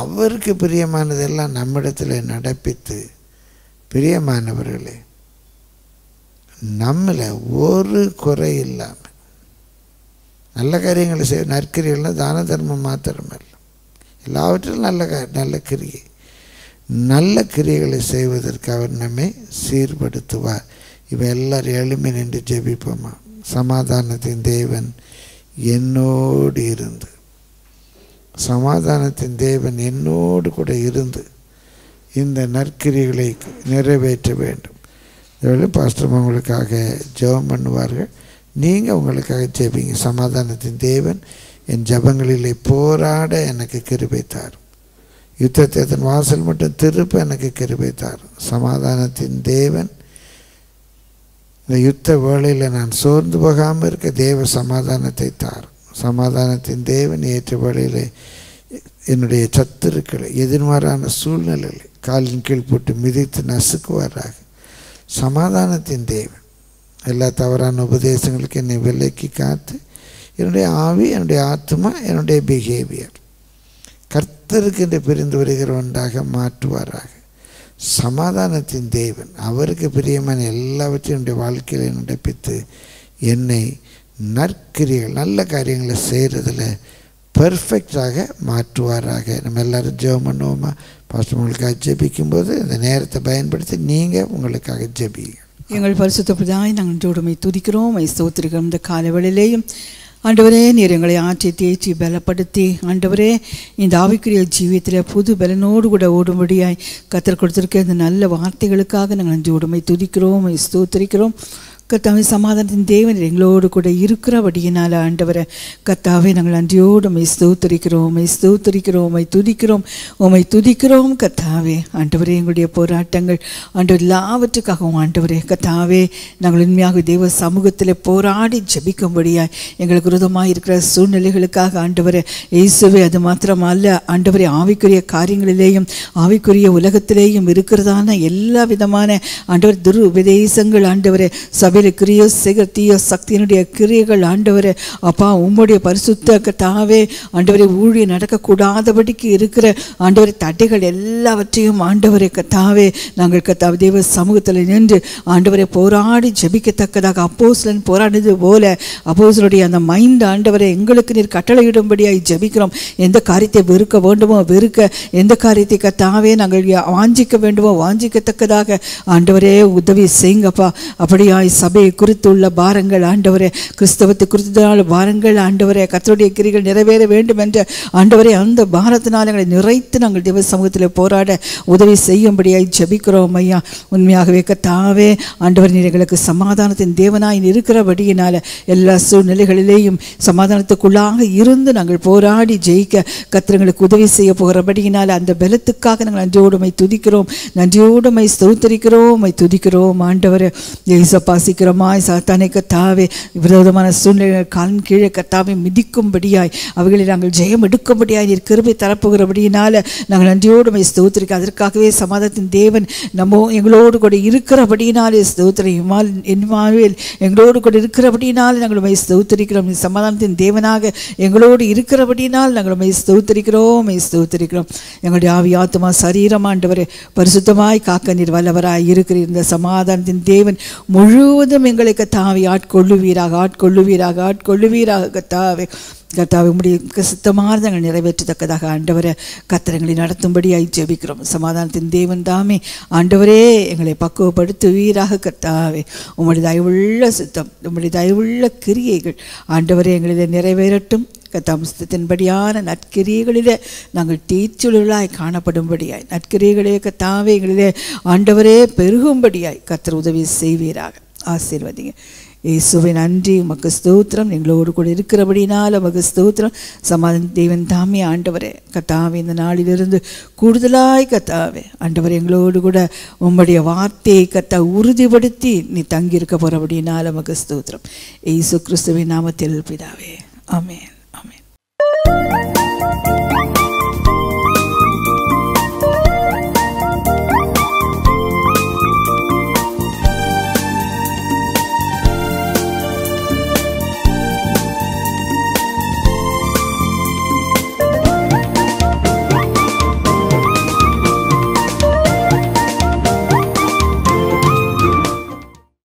அவருக்கு பிரியமானதெல்லாம் நம்மிடத்தில் நடப்பித்து, பிரியமானவர்களே, நம்மளை ஒரு குறை இல்லாமல் நல்ல காரியங்களை செய்ய, நற்கிரியெல்லாம் தான தர்மம் மாத்திரமல்ல, எல்லாவற்றிலும் நல்ல நல்ல கிரியை நல்ல கிரியைகளை செய்வதற்கு அவர் நம்மை சீர்படுத்துவார். இவை எல்லாரும் எளிமை நின்று ஜெபிப்போமா? சமாதானத்தின் தேவன் என்னோடு இருந்து, சமாதானத்தின் தேவன் என்னோடு கூட இருந்து இந்த நற்கிரிகளை நிறைவேற்ற வேண்டும். இதோடு பாஸ்டர் உங்களுக்காக ஜெபம் பண்ணுவார்கள், நீங்கள் உங்களுக்காக ஜெபிங்க. சமாதானத்தின் தேவன் என் ஜெபங்களிலே போராட எனக்கு கிருபை தாரும், யுத்தத்தை தன் வாசல் மட்டும் திருப்ப எனக்கு கிருபை தாரும். சமாதானத்தின் தேவன் இந்த யுத்த வேளையில் நான் சோர்ந்து போகாமல் இருக்க தேவ சமாதானத்தை தாரும். சமாதானத்தின் தேவன் ஏற்ற வேளையில் என்னுடைய சத்துருக்களை, எதிர்மாறான சூழ்நிலைகளை காலின் கீழ் போட்டு மிதித்து நசுக்குவாராக. சமாதானத்தின் தேவன் எல்லா தவறான உபதேசங்களுக்கு என்னை விலக்கி காத்து என்னுடைய ஆவி, என்னுடைய ஆத்மா, என்னுடைய பிஹேவியர் கர்த்தருக்கு என்று பிரிந்து வருகிறவன்றாக மாற்றுவாராக. சமாதானத்தின் தேவன் அவருக்கு பிரியமான எல்லாவற்றையும் என்னுடைய வாழ்க்கையில் நடப்பித்து என்னை நற்கிரியர்கள், நல்ல காரியங்களை செய்கிறதுல பெர்ஃபெக்டாக மாற்றுவாராக. நம்ம எல்லோரும் ஜெபம் பண்ணுவோமா? பாஸ்டர் உங்களுக்காக ஜெபிக்கும்போது இந்த நேரத்தை பயன்படுத்தி நீங்கள் உங்களுக்காக ஜெபிங்க. எங்கள் பரிசுத்த பிதாவே, நாங்கள் ஜோடுமை துதிக்கிறோம், ஐ ஸ்தோத்திரிக்கிறோம். இந்த காலவெளியிலேயும் ஆண்டவரே நீர் எங்களை ஆற்றி தேய்ச்சி பலப்படுத்தி ஆண்டவரே இந்த ஆவிக்குரிய ஜீவியத்தில் புது பலனோடு கூட ஓடும்படியாய் கர்த்தர் கொடுத்திருக்க இந்த நல்ல வார்த்தைகளுக்காக நாங்கள் நன்றி உடமை துதிக்கிறோம் ஸ்தோத்திரிக்கிறோம் கர்த்தாவே சமாதானத்தின் தேவன் எங்களோடு கூட இருக்கிறபடியினால் ஆண்டவரே கர்த்தாவே நாங்கள் நன்றியோடு உம்மை ஸ்தோத்திரிக்கிறோம் உம்மை ஸ்தோத்திரிக்கிறோம் உம்மை துதிக்கிறோம் உம்மை துதிக்கிறோம் கர்த்தாவே ஆண்டவரே எங்களுடைய போராட்டங்கள் ஆண்டவர் எல்லாவற்றுக்காகவும் ஆண்டவரே கர்த்தாவே நாங்கள் உண்மையாக தெய்வ சமூகத்தில் போராடி ஜெபிக்கும்படியாய் எங்களுக்கு விரோதமாக இருக்கிற சூழ்நிலைகளுக்காக ஆண்டவரே இயேசுவே அது மாத்திரம் அல்ல ஆண்டவரே ஆவிக்குரிய காரியங்களிலேயும் ஆவிக்குரிய உலகத்திலேயும் இருக்கிறதான எல்லா விதமான ஆண்டவர் துரு உபதேசங்கள் ஆண்டவரே சபை கிரிய சிகர்த்திய சக்தியினுடைய கிரியைகள் ஆண்டவரே அப்பா உம்முடைய பரிசுத்த கர்த்தாவே ஆண்டவரை ஊழிய நடக்கக்கூடாதபடிக்கு இருக்கிற ஆண்டவரை தடைகள் எல்லாவற்றையும் ஆண்டவரை கர்த்தாவே நாங்கள் கர்த்தாவே தேவ சமூகத்தில் நின்று ஆண்டவரை போராடி ஜபிக்கத்தக்கதாக அப்போஸ்தலன் போராடினது போல அப்போஸ்தலனுடைய அந்த மைண்ட் ஆண்டவரை எங்களுக்கு நீர் கட்டளையிடும்படியாக ஜபிக்கிறோம் எந்த காரியத்தை வெறுக்க வேண்டுமோ வெறுக்க எந்த காரியத்தை கர்த்தாவே நாங்கள் வாஞ்சிக்க வேண்டுமோ வாஞ்சிக்கத்தக்கதாக ஆண்டவரே உதவி செய்யுங்கப்பா அப்படியாய் சபையை குறித்துள்ள பாரங்கள் ஆண்டவரே கிறிஸ்தவத்தை குறித்த பாரங்கள் ஆண்டவரே கர்த்தருடைய கிரிகள் நிறைவேற வேண்டும் என்ற ஆண்டவரே அந்த பாரத்தினால் எங்களை நிறைத்து நாங்கள் தேவ சமூகத்தில் போராட உதவி செய்யும்படியாய் ஜபிக்கிறோம் ஐயா உண்மையாகவே கர்த்தாவே ஆண்டவர் நீர் எங்களுக்கு சமாதானத்தின் தேவனாய் இருக்கிறபடியினால் எல்லா சூழ்நிலைகளிலேயும் சமாதானத்துக்குள்ளாக இருந்து நாங்கள் போராடி ஜெயிக்க கர்த்தர்களுக்கு உதவி செய்ய போகிறபடியினால் அந்த பலத்துக்காக நாங்கள் நன்றியோடுமை துதிக்கிறோம் நன்றியோடுமை ஸ்தோத்திரிக்கிறோம் துதிக்கிறோம் ஆண்டவரே ஏசப்பா சீக்கிரமாய் சாத்தானை கர்த்தாவே விரோதமான சூழ்நிலை காலின் கீழே கர்த்தாவை மிதிக்கும்படியாய் அவைகளை நாங்கள் ஜெயம் எடுக்கும்படியாய் நீர் கிருபை தரப்போகிறபடியினால் நாங்கள் நன்றியோடு மை ஸ்தோத்திரிக்க அதற்காகவே சமாதானத்தின் தேவன் நம்ம எங்களோடு கூட இருக்கிறபடியினாலே ஸ்தோத்திரி இமால் இன்மாவேல் எங்களோடு கூட இருக்கிறபடியினால் நாங்கள் மை ஸ்தோத்திரிக்கிறோம் சமாதானத்தின் தேவனாக எங்களோடு இருக்கிறபடியினால் நாங்கள் மை ஸ்தோத்திரிக்கிறோம் மை ஸ்தோத்திரிக்கிறோம் எங்களுடைய ஆவி ஆத்மா சரீரமாண்டவரே பரிசுத்தமாய் காக்க நீர் வல்லவராய் இருக்கிற இந்த சமாதானத்தின் தேவன் முழுவதும் எங்களை கத்தாவை ஆட்கொள்ளுவீராக ஆட்கொள்ளுவீராக ஆட்கொள்ளுவீராக கத்தாவை கர்த்தாவை உம்முடைய சுத்தமாக நாங்கள் நிறைவேற்றத்தக்கதாக ஆண்டவரை கர்த்தரங்களை நடத்தும்படியாய் ஜெபிக்கிறோம் சமாதானத்தின் தேவன் தாமே ஆண்டவரே எங்களை பக்குவப்படுத்துவீராக கர்த்தாவே உம்முடைய தயவுள்ள சுத்தம் உம்முடைய தயவுள்ள கிரியைகள் ஆண்டவரே எங்களில் நிறைவேறட்டும் கத்தாம்சத்தின்படியான நற்கிரியைகளிலே நாங்கள் தீச்சுழலாய் காணப்படும்படியாய் நற்கிரியைகளே கத்தாவே எங்களிலே ஆண்டவரே பெருகும்படியாய் கர்த்தர் உதவி செய்வீராக ஆசீர்வதிங்க இயேசுவே நன்றி உமக்கு ஸ்தோத்திரம் எங்களோடு கூட இருக்கிறபடினால உமக்கு ஸ்தோத்திரம் சமாதான தேவன் தாமே ஆண்டவரே கர்த்தாவே இந்த நாளிலிருந்து கூடுதலாய் கர்த்தாவே ஆண்டவரே எங்களோடு கூட உம்முடைய வார்த்தையை கர்த்தா உறுதிப்படுத்தி நீ தங்கியிருக்க போகிறபடினால உமக்கு ஸ்தோத்திரம் இயேசு கிறிஸ்துவின் நாமத்தில் பிதாவே ஆமென்.